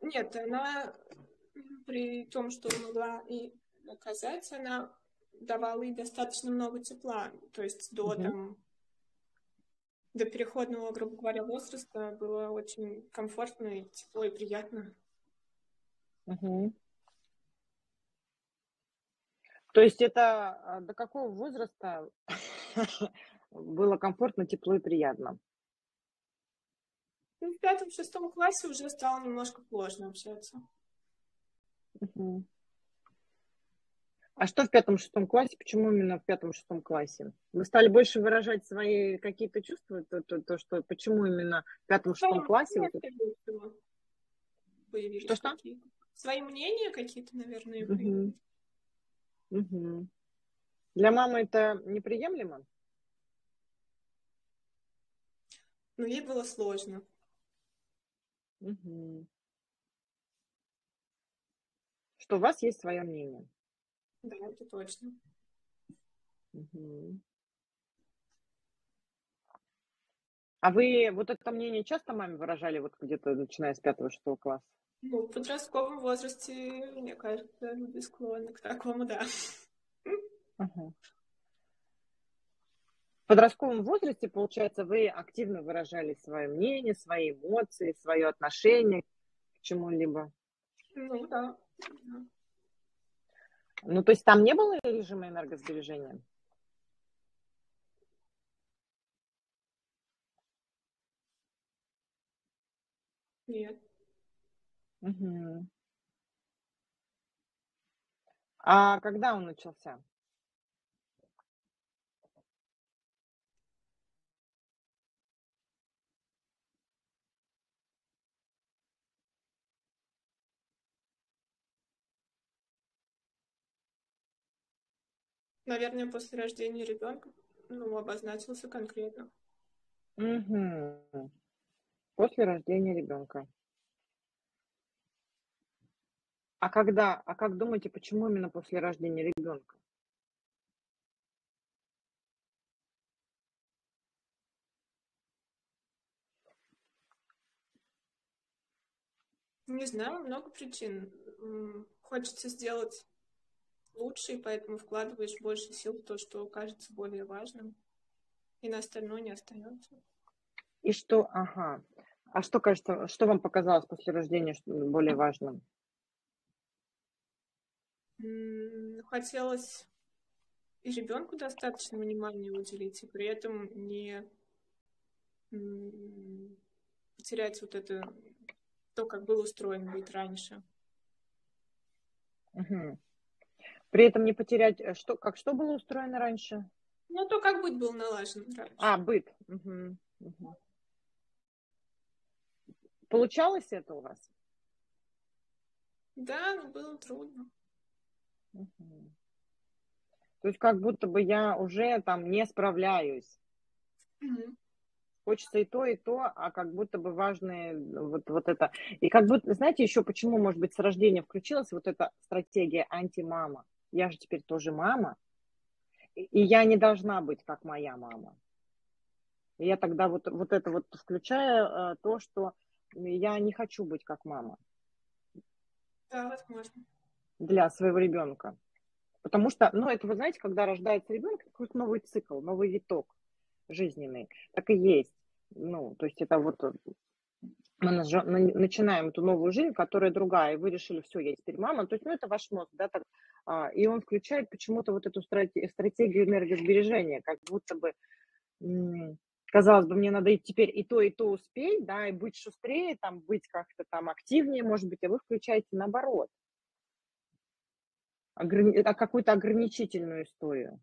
Нет, она при том, что могла и наказать, она давала ей достаточно много тепла. То есть до переходного, грубо говоря, возраста было очень комфортно и тепло, и приятно. Угу. То есть это до какого возраста было комфортно, тепло и приятно? В 5-6 классе уже стало немножко сложно общаться. Угу. А что в 5-6 классе? Почему именно в 5-6 классе? Вы стали больше выражать свои какие-то чувства? Почему именно в 5-6 классе? появились. Что-что? Свои мнения какие-то, наверное, появились. Угу. Для мамы это неприемлемо? Но ей было сложно. Угу. Что у вас есть свое мнение. Да, это точно. Угу. А вы вот это мнение часто маме выражали, вот где-то начиная с 5-6 класса? Ну, в подростковом возрасте, мне кажется, люди склонны к такому, да. Ага. В подростковом возрасте, получается, вы активно выражали свое мнение, свои эмоции, свое отношение к чему-либо? Ну, да. Ну, то есть там не было режима энергосбережения? Нет. Угу. А когда он начался? Наверное, после рождения ребенка, ну, обозначился конкретно. Угу. После рождения ребенка. А когда, а как думаете, почему именно после рождения ребенка? Не знаю, много причин. Хочется сделать лучше, и поэтому вкладываешь больше сил в то, что кажется более важным, и на остальное не остается. И что, ага. А что кажется, что вам показалось после рождения более важным? Хотелось и ребенку достаточно внимания уделить, и при этом не потерять вот это, то, как был устроен быть раньше. Угу. При этом не потерять, что, как что было устроено раньше? Ну, то, как быт был налажен раньше. А, быт. Угу. Угу. Получалось это у вас? Да, но было трудно. Угу. То есть как будто бы я уже там не справляюсь. Угу. Хочется и то, а как будто бы важное вот, вот это. И как будто, знаете, еще почему, может быть, с рождения включилась вот эта стратегия антимама. Я же теперь тоже мама, и я не должна быть как моя мама. И я тогда вот, вот это вот включаю, то, что я не хочу быть как мама. Да, возможно. Для своего ребенка. Потому что, ну, это, вы знаете, когда рождается ребенок, какой-то новый цикл, новый виток жизненный. Так и есть. Ну, то есть это вот мы начинаем эту новую жизнь, которая другая, и вы решили, все, я теперь мама. То есть, ну, это ваш мозг, да, так. И он включает почему-то вот эту стратегию энергосбережения, как будто бы, казалось бы, мне надо и теперь и то успеть, да, и быть шустрее, там, быть как-то там активнее, может быть, а вы включаете наоборот. Какую-то ограничительную историю.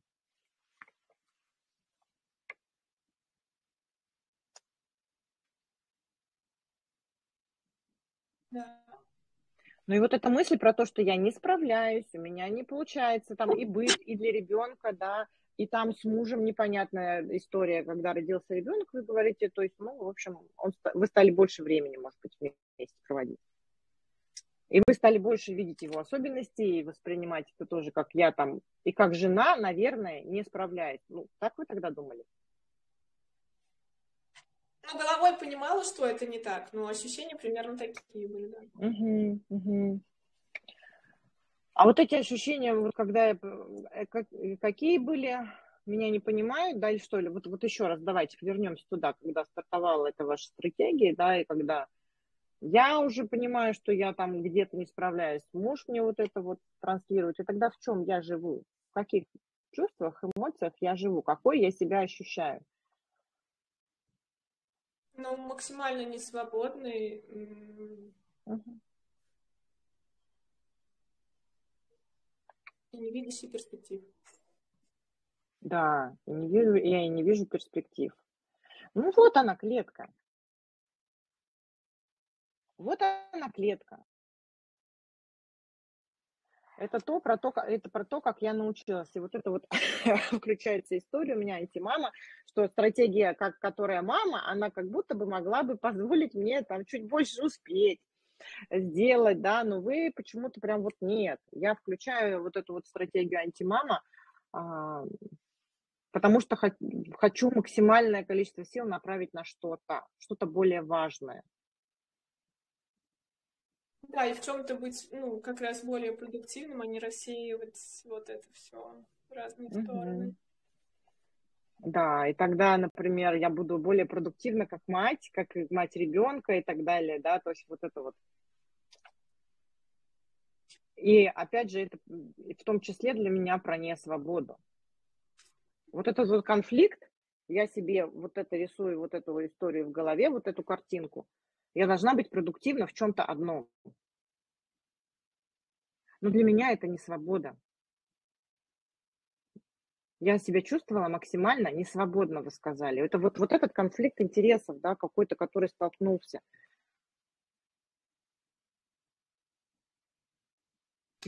Да. Ну и вот эта мысль про то, что я не справляюсь, у меня не получается, там и быт, и для ребенка, да, и там с мужем непонятная история, когда родился ребенок, вы говорите, то есть, ну, в общем, вы стали больше времени, может быть, вместе проводить. И вы стали больше видеть его особенности и воспринимать это тоже, как я там, и как жена, наверное, не справляется. Ну, так вы тогда думали? Ну, головой понимала, что это не так, но ощущения примерно такие были, да. Угу, угу. А вот эти ощущения, вот когда я, какие были, меня не понимают, да, или что ли? Вот, вот еще раз давайте вернемся туда, когда стартовала эта ваша стратегия, да, и когда... Я уже понимаю, что я там где-то не справляюсь. Муж мне вот это вот транслирует. И тогда в чем я живу? В каких чувствах, эмоциях я живу? Какой я себя ощущаю? Ну, максимально несвободный. Угу. И не видящий перспектив. Да, я и не вижу перспектив. Ну, вот она, клетка. Вот она клетка. Это про то, как я научилась. И вот это вот включается история у меня IT-мама, что стратегия, которая мама, она как будто бы могла бы позволить мне там чуть больше успеть сделать, да, но вы почему-то прям вот нет. Я включаю вот эту вот стратегию антимама, потому что хочу максимальное количество сил направить на что-то более важное. Да, и в чем-то быть, ну, как раз более продуктивным, а не рассеивать вот это все в разные стороны. Да, и тогда, например, я буду более продуктивна как мать ребенка и так далее, да, то есть вот это вот. И опять же, это в том числе для меня про несвободу. Вот этот вот конфликт, я себе вот это рисую, вот эту историю в голове, вот эту картинку. Я должна быть продуктивна в чем-то одном. Но для меня это не свобода. Я себя чувствовала максимально несвободно, вы сказали. Это вот этот конфликт интересов, да, какой-то, который столкнулся.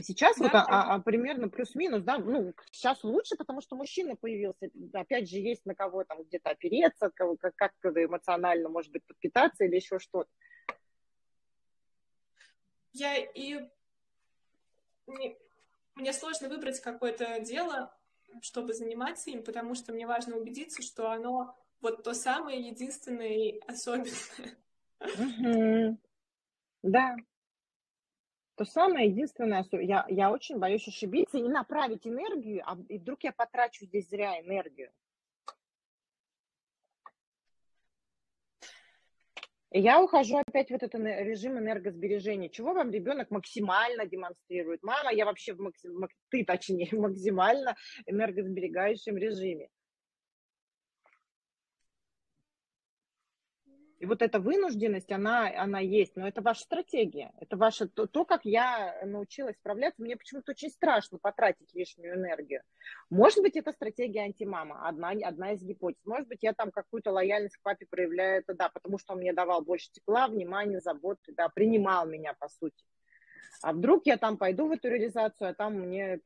Сейчас да, вот примерно плюс-минус, да, ну, сейчас лучше, потому что мужчина появился. Опять же, есть на кого там где-то опереться, от кого, как эмоционально, может быть, подпитаться или еще что-то. Мне сложно выбрать какое-то дело, чтобы заниматься им, потому что мне важно убедиться, что оно вот то самое, единственное и особенное. Да. То самое единственное, я очень боюсь ошибиться и направить энергию, и вдруг я потрачу здесь зря энергию. И я ухожу опять в этот режим энергосбережения. Чего вам ребенок максимально демонстрирует? Мама, я вообще ты, точнее, в максимально энергосберегающем режиме. И вот эта вынужденность, она есть, но это ваша стратегия, это ваше то, как я научилась справляться. Мне почему-то очень страшно потратить лишнюю энергию. Может быть, это стратегия антимама, одна из гипотез. Может быть, я там какую-то лояльность к папе проявляю, это да, потому что он мне давал больше тепла, внимания, заботы, да, принимал меня, по сути. А вдруг я там пойду в эту реализацию, а там мир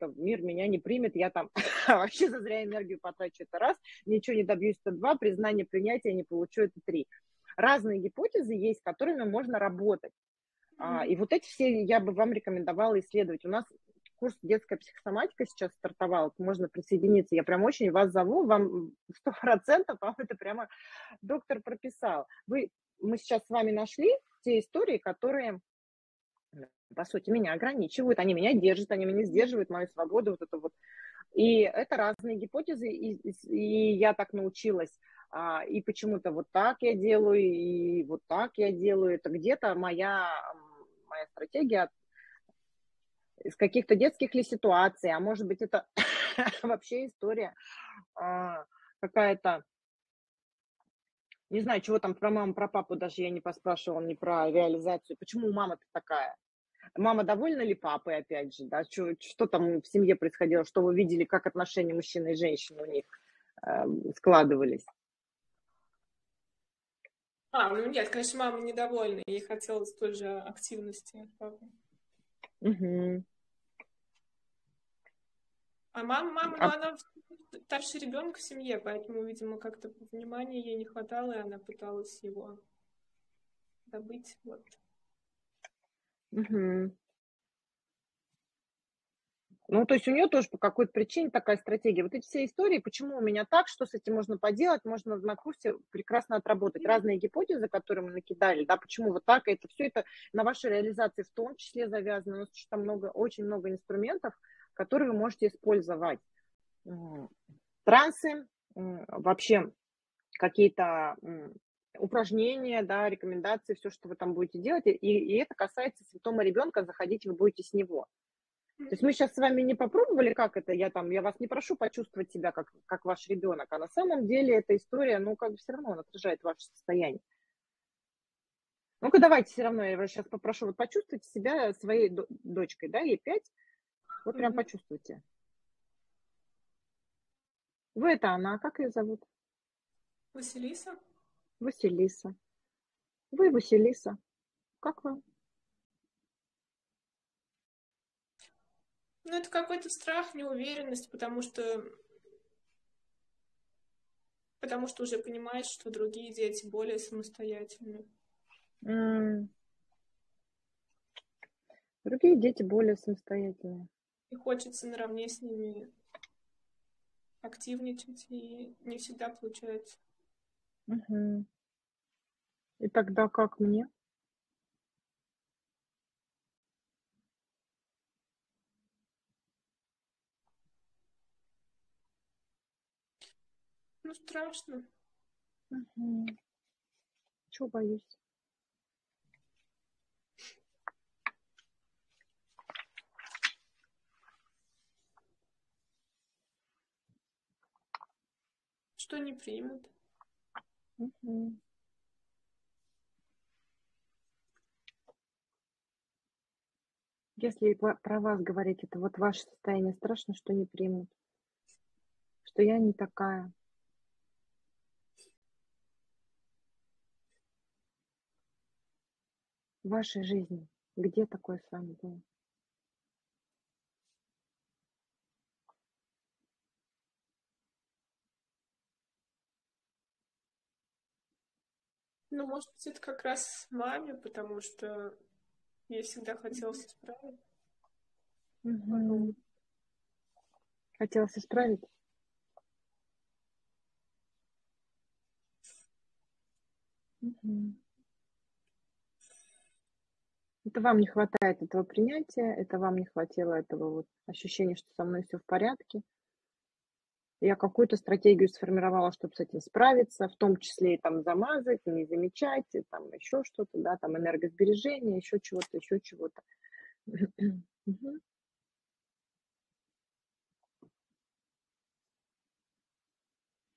меня не примет, я там вообще зазря энергию потрачу, это раз, ничего не добьюсь, это два, признание принятия не получу, это три. Разные гипотезы есть, с которыми можно работать. И вот эти все я бы вам рекомендовала исследовать. У нас курс «Детская психосоматика» сейчас стартовал, можно присоединиться. Я прям очень вас зову, вам 100% вам это прямо доктор прописал. Мы сейчас с вами нашли те истории, которые, по сути, меня ограничивают, они меня держат, они меня сдерживают, мою свободу, вот это вот. И это разные гипотезы, и я так научилась. И почему-то вот так я делаю, и вот так я делаю. Это где-то моя стратегия из каких-то детских ли ситуаций, а может быть, это вообще история какая-то, не знаю, чего там про маму, про папу даже я не поспрашивала, не про реализацию. Почему мама-то такая? Мама довольна ли папой, опять же, да? Что там в семье происходило, что вы видели, как отношения мужчины и женщины у них складывались? Ну нет, конечно, мама недовольна, ей хотелось той же активности от папы. Угу. А мама, она старше ребенка в семье, поэтому, видимо, как-то внимания ей не хватало, и она пыталась его добыть. Вот. Угу. Ну, то есть у нее тоже по какой-то причине такая стратегия. Вот эти все истории, почему у меня так, что с этим можно поделать, можно на курсе прекрасно отработать. Разные гипотезы, которые мы накидали, да, почему вот так, это все это на вашей реализации в том числе завязано. У нас там очень много инструментов, которые вы можете использовать. Трансы, вообще какие-то упражнения, да, рекомендации, все, что вы там будете делать. И это касается симптома ребенка, заходить вы будете с него. То есть мы сейчас с вами не попробовали, как это, я вас не прошу почувствовать себя как ваш ребенок, а на самом деле эта история, ну, как бы все равно она отражает ваше состояние. Ну-ка, давайте все равно, я вас сейчас попрошу, вот почувствуйте себя своей дочкой, да, ей 5, вот прям почувствуйте. Вы это она, как ее зовут? Василиса. Василиса. Вы Василиса. Как вам? Ну, это какой-то страх, неуверенность, потому что уже понимаешь, что другие дети более самостоятельны. Другие дети более самостоятельные. И хочется наравне с ними активничать, и не всегда получается. Угу. И тогда как мне? Ну, страшно. Угу. Чего боюсь? Что не примут. Угу. Если про вас говорить, это вот ваше состояние, страшно, что не примут, что я не такая. В вашей жизни где такое с вами было? Ну, может быть, это как раз маме, потому что ей всегда хотелось исправить. Угу. Хотелось исправить? Угу. Это вам не хватает этого принятия, это вам не хватило этого вот ощущения, что со мной все в порядке. Я какую-то стратегию сформировала, чтобы с этим справиться, в том числе и там замазать, не замечать, и, там еще что-то, да, там энергосбережение, еще чего-то, еще чего-то. Угу.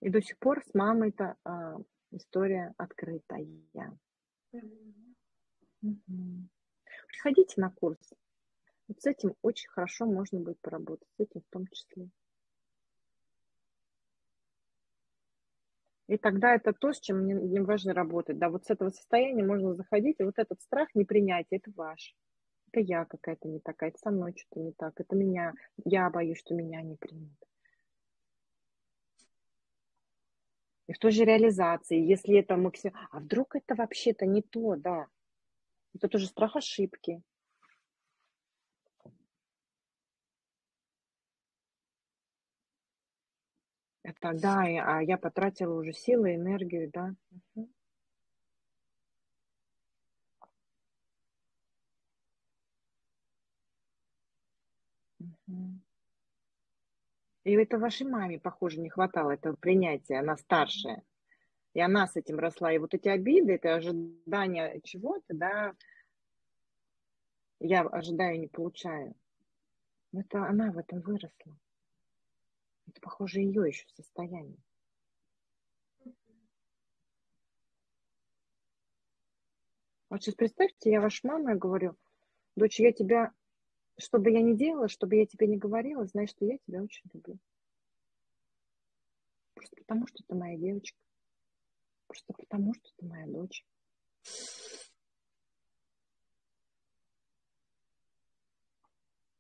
И до сих пор с мамой-то история открытая. Угу. Приходите на курс. Вот с этим очень хорошо можно будет поработать, с этим в том числе. И тогда это то, с чем мне важно работать. Да, вот с этого состояния можно заходить, и вот этот страх непринятия, это ваш. Это я какая-то не такая, это со мной что-то не так, это меня, я боюсь, что меня не примут. И в той же реализации, если это максимально... А вдруг это вообще-то не то, да. Это тоже страх ошибки. Это да, а я потратила уже силы, энергию, да. Угу. Угу. И это вашей маме, похоже, не хватало этого принятия, она старшая. И она с этим росла. И вот эти обиды, это ожидание чего-то, да, я ожидаю, не получаю. Это она в этом выросла. Это, похоже, ее еще состояние. Вот сейчас представьте, я ваша мама, я говорю: дочь, я тебя, что бы я ни делала, что бы я тебе не говорила, знай, что я тебя очень люблю. Просто потому, что ты моя девочка. Просто потому, что ты моя дочь.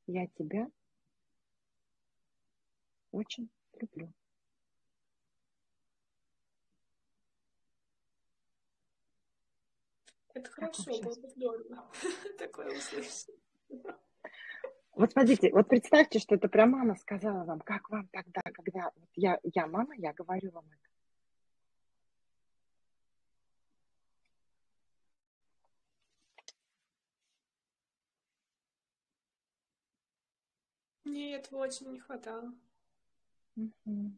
Я тебя очень люблю. Это хорошо, было бы здорово. Такое услышать. Вот смотрите, вот представьте, что это прям мама сказала вам. Как вам тогда, когда я мама, я говорю вам это. Мне этого очень не хватало. Угу.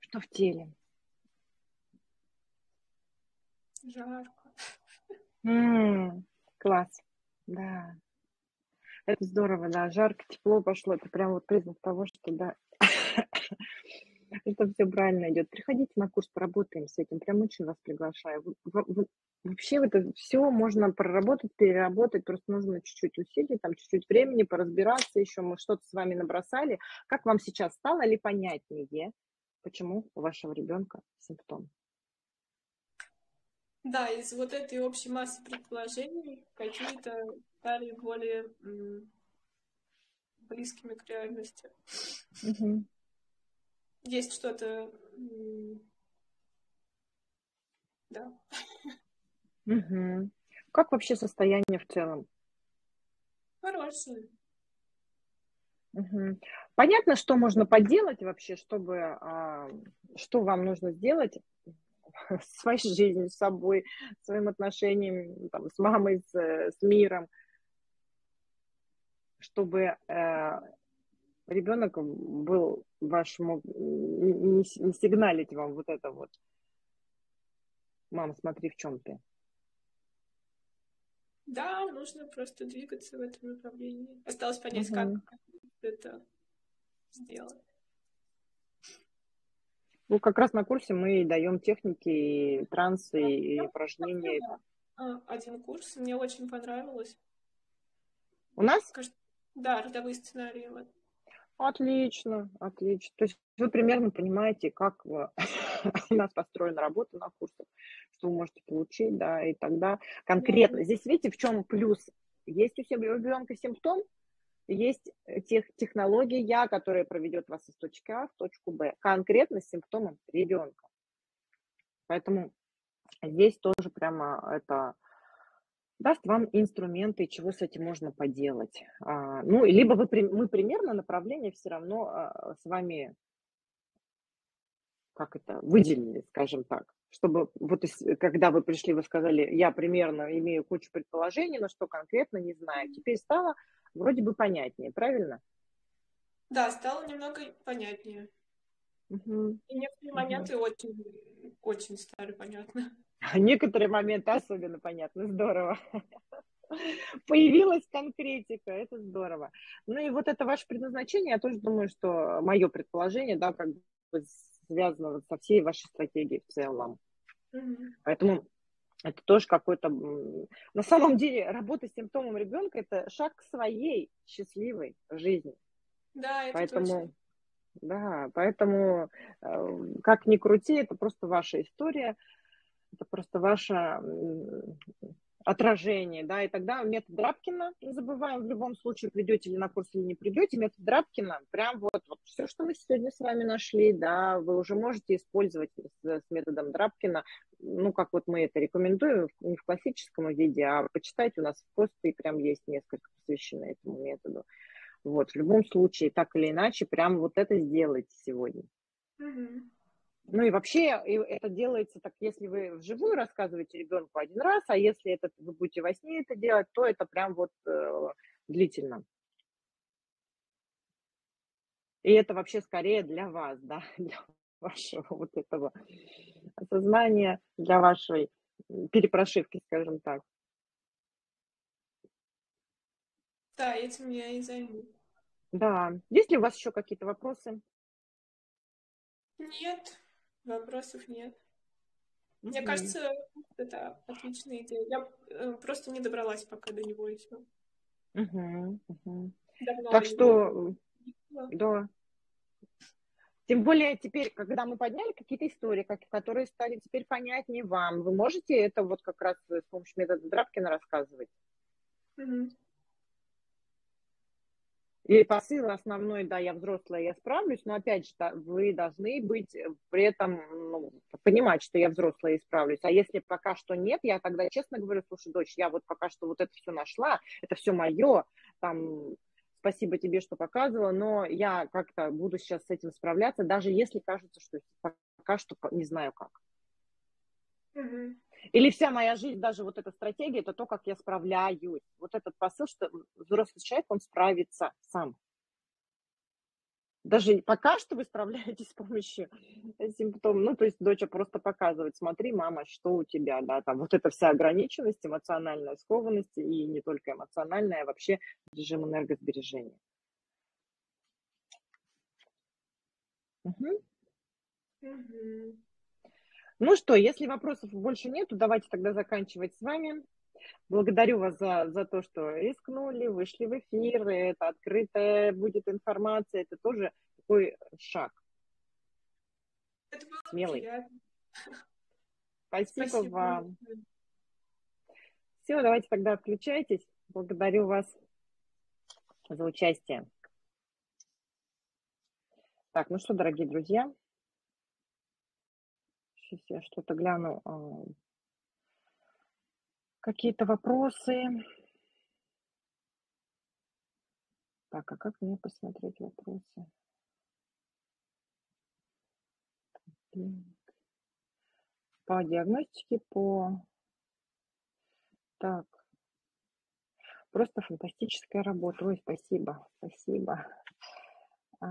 Что в теле? Жарко. Класс. Да. Это здорово, да. Жарко, тепло пошло. Это прям вот признак того, что да. Это все правильно идет. Приходите на курс, поработаем с этим. Прям очень вас приглашаю. Вообще это все можно проработать, переработать. Просто нужно чуть-чуть усилий, там чуть-чуть времени поразбираться. Еще мы что-то с вами набросали. Как вам сейчас стало ли понятнее, почему у вашего ребенка симптом? Да, из вот этой общей массы предположений какие-то стали более близкими к реальности. Угу. Есть что-то... Да. Угу. Как вообще состояние в целом? Хорошее. Угу. Понятно, что можно поделать вообще, чтобы... Что вам нужно сделать? Своей жизнью, с собой, своим отношением там, с мамой, с миром, чтобы ребенок был вашему, не сигналить вам вот это вот. Мам, смотри, в чем ты. Да, нужно просто двигаться в этом направлении. Осталось понять, как это сделать. Ну, как раз на курсе мы даем техники, и трансы, и упражнения. Один курс, мне очень понравилось. У нас? Да, родовые сценарии. Вот. Отлично, отлично. То есть вы примерно понимаете, как у нас построена работа на курсах, что вы можете получить, да, и тогда конкретно. Здесь видите, в чем плюс? Есть у ребенка симптом, есть технология, которая проведет вас из точки А в точку Б, конкретно с симптомом ребенка. Поэтому здесь тоже прямо это даст вам инструменты, чего с этим можно поделать. Ну, либо мы примерно направление все равно с вами, как это, выделили, скажем так. Чтобы вот когда вы пришли, вы сказали, я примерно имею кучу предположений, но что конкретно, не знаю. Теперь стало... Вроде бы понятнее, правильно? Да, стало немного понятнее. Угу. И некоторые моменты очень, очень стали понятны. А некоторые моменты особенно понятны. Здорово. Появилась конкретика, это здорово. Ну и вот это ваше предназначение, я тоже думаю, что мое предположение, да, как бы связано со всей вашей стратегией в целом. Угу. Поэтому... Это тоже какой-то... На самом деле, работа с симптомом ребенка – это шаг к своей счастливой жизни. Да, это поэтому, точно. Да, поэтому, как ни крути, это просто ваша история, это просто ваше отражение. Да? И тогда метод Драпкина, не забываем, в любом случае, придете ли на курс или не придете, метод Драпкина, прям вот все, что мы сегодня с вами нашли, да, вы уже можете использовать с методом Драпкина. Ну, как вот мы это рекомендуем, не в классическом виде, а почитайте, у нас в посте прям есть несколько посвящено этому методу. Вот, в любом случае, так или иначе, прям вот это сделайте сегодня. Угу. Ну и вообще это делается так, если вы вживую рассказываете ребенку один раз, а если это вы будете во сне это делать, то это прям вот длительно. И это вообще скорее для вас, да, для вашего вот этого осознания, для вашей перепрошивки, скажем так. Да, этим я и займусь. Да. Есть ли у вас еще какие-то вопросы? Нет, вопросов нет. Мне кажется, это отличная идея. Я просто не добралась пока до него еще. Давно так что... Да. Тем более теперь, когда мы подняли какие-то истории, которые стали теперь понятнее вам, вы можете это вот как раз с помощью метода Драпкина рассказывать? Угу. И посыл основной, да, я взрослая, я справлюсь, но опять же, вы должны быть при этом, ну, понимать, что я взрослая и справлюсь. А если пока что нет, я тогда честно говорю, слушай, дочь, я вот пока что вот это все нашла, это все мое, там... Спасибо тебе, что показывала, но я как-то буду сейчас с этим справляться, даже если кажется, что пока что не знаю как. Угу. Или вся моя жизнь, даже вот эта стратегия, это то, как я справляюсь. Вот этот посыл, что взрослый человек, он справится сам. Даже пока что вы справляетесь с помощью симптомов. Ну, то есть доча просто показывает, смотри, мама, что у тебя, да, там вот эта вся ограниченность, эмоциональная скованность и не только эмоциональная, а вообще режим энергосбережения. Угу. Ну что, если вопросов больше нет, то давайте тогда заканчивать с вами. Благодарю вас за то, что рискнули, вышли в эфир. Это открытая будет информация. Это тоже такой шаг. Это было смелый. Приятно. Спасибо вам. Все, давайте тогда включайтесь. Благодарю вас за участие. Так, ну что, дорогие друзья. Сейчас я что-то гляну. Какие-то вопросы. Так, а как мне посмотреть вопросы? По диагностике, по... Так. Просто фантастическая работа. Ой, спасибо, спасибо.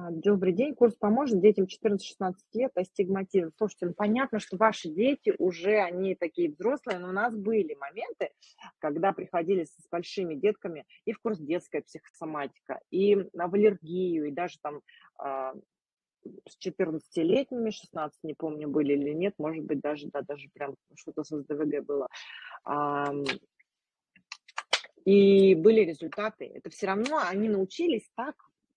Добрый день. Курс поможет детям 14-16 лет астигматизм. Слушайте, ну понятно, что ваши дети уже, они такие взрослые, но у нас были моменты, когда приходили с большими детками и в курс детская психосоматика, и в аллергию, и даже там с 14-летними, 16, не помню, были или нет, может быть, даже, да, даже прям что-то с СДВГ было. И были результаты. Это все равно они научились так,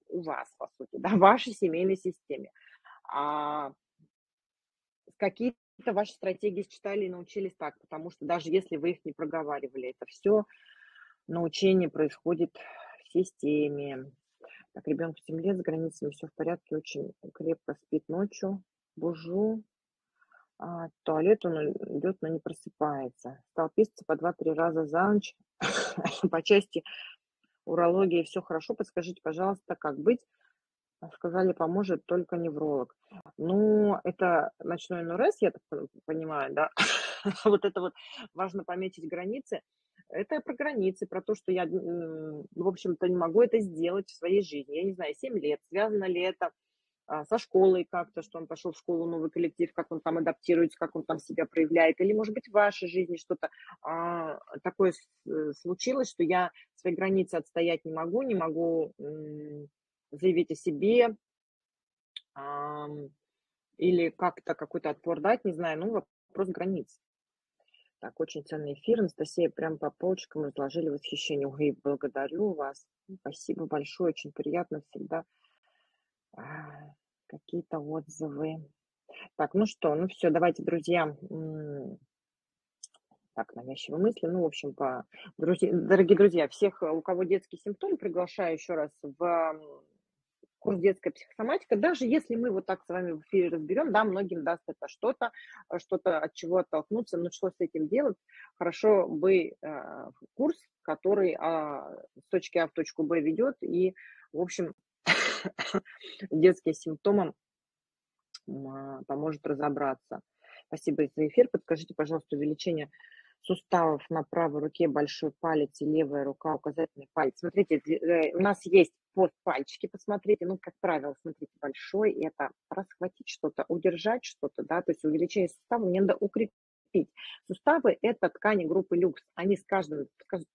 у вас, по сути, да, в вашей семейной системе. А какие-то ваши стратегии считали и научились так, потому что даже если вы их не проговаривали, это все научение происходит в системе. Так, ребенку 7 лет, с границами все в порядке, очень крепко спит ночью, бужу, в туалет он идет, но не просыпается. Стал писаться по 2-3 раза за ночь, по части... урологии, все хорошо, подскажите, пожалуйста, как быть? Сказали, поможет только невролог. Ну, это ночной энурез, я так понимаю, да? Вот это вот важно пометить границы. Это про границы, про то, что я, в общем-то, не могу это сделать в своей жизни. Я не знаю, 7 лет, связано ли это со школой как-то, что он пошел в школу, новый коллектив, как он там адаптируется, как он там себя проявляет, или, может быть, в вашей жизни что-то такое случилось, что я свои границы отстоять не могу, не могу заявить о себе, или как-то какой-то отпор дать, не знаю, ну, вопрос границ. Так, очень ценный эфир, Анастасия, прям по полочкам разложили восхищение. Ой, благодарю вас, спасибо большое, очень приятно всегда. Какие-то отзывы. Так, ну что, ну все, давайте, друзья. Так, навязчивые мысли. Ну, в общем, дорогие друзья, всех, у кого детские симптомы, приглашаю еще раз в курс детская психосоматика. Даже если мы вот так с вами в эфире разберем, да, многим даст это что-то, что-то от чего оттолкнуться, но что с этим делать? Хорошо бы курс, который с точки А в точку Б ведет и, в общем, детские симптомы поможет разобраться. Спасибо за эфир. Подскажите, пожалуйста, увеличение суставов на правой руке, большой палец и левая рука, указательный палец. Смотрите, у нас есть подпальчики, посмотрите. Ну, как правило, смотрите, большой. Это расхватить что-то, удержать что-то, да, то есть увеличение сустава мне надо укрепить. Суставы – это ткани группы люкс. Они с каждой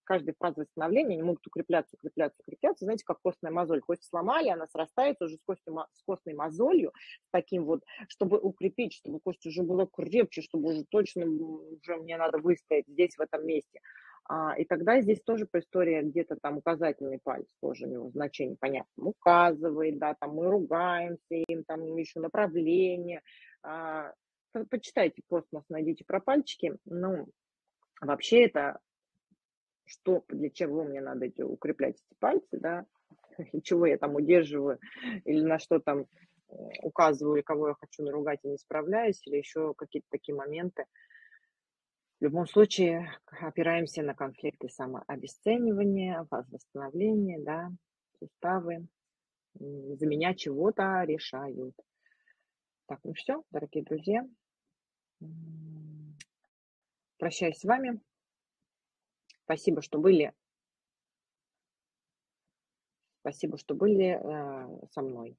фазой восстановления они могут укрепляться, укрепляться, укрепляться. Знаете, как костная мозоль. Кость сломали, она срастается уже с костной мозолью, таким вот, чтобы укрепить, чтобы кость уже была крепче, чтобы уже точно уже мне надо выстоять здесь, в этом месте. И тогда здесь тоже по истории где-то там указательный палец, тоже его значение понятно, указывает, да, там мы ругаемся, им там еще направление. Почитайте пост, найдите про пальчики. Ну, вообще это, что, для чего мне надо укреплять эти пальцы, да, и чего я там удерживаю, или на что там указываю, или кого я хочу наругать и не справляюсь, или еще какие-то такие моменты. В любом случае опираемся на конфликты самообесценивания, восстановление, да, суставы, за меня чего-то решают. Так, ну все, дорогие друзья. Прощаюсь с вами. Спасибо, что были. Спасибо, что были со мной.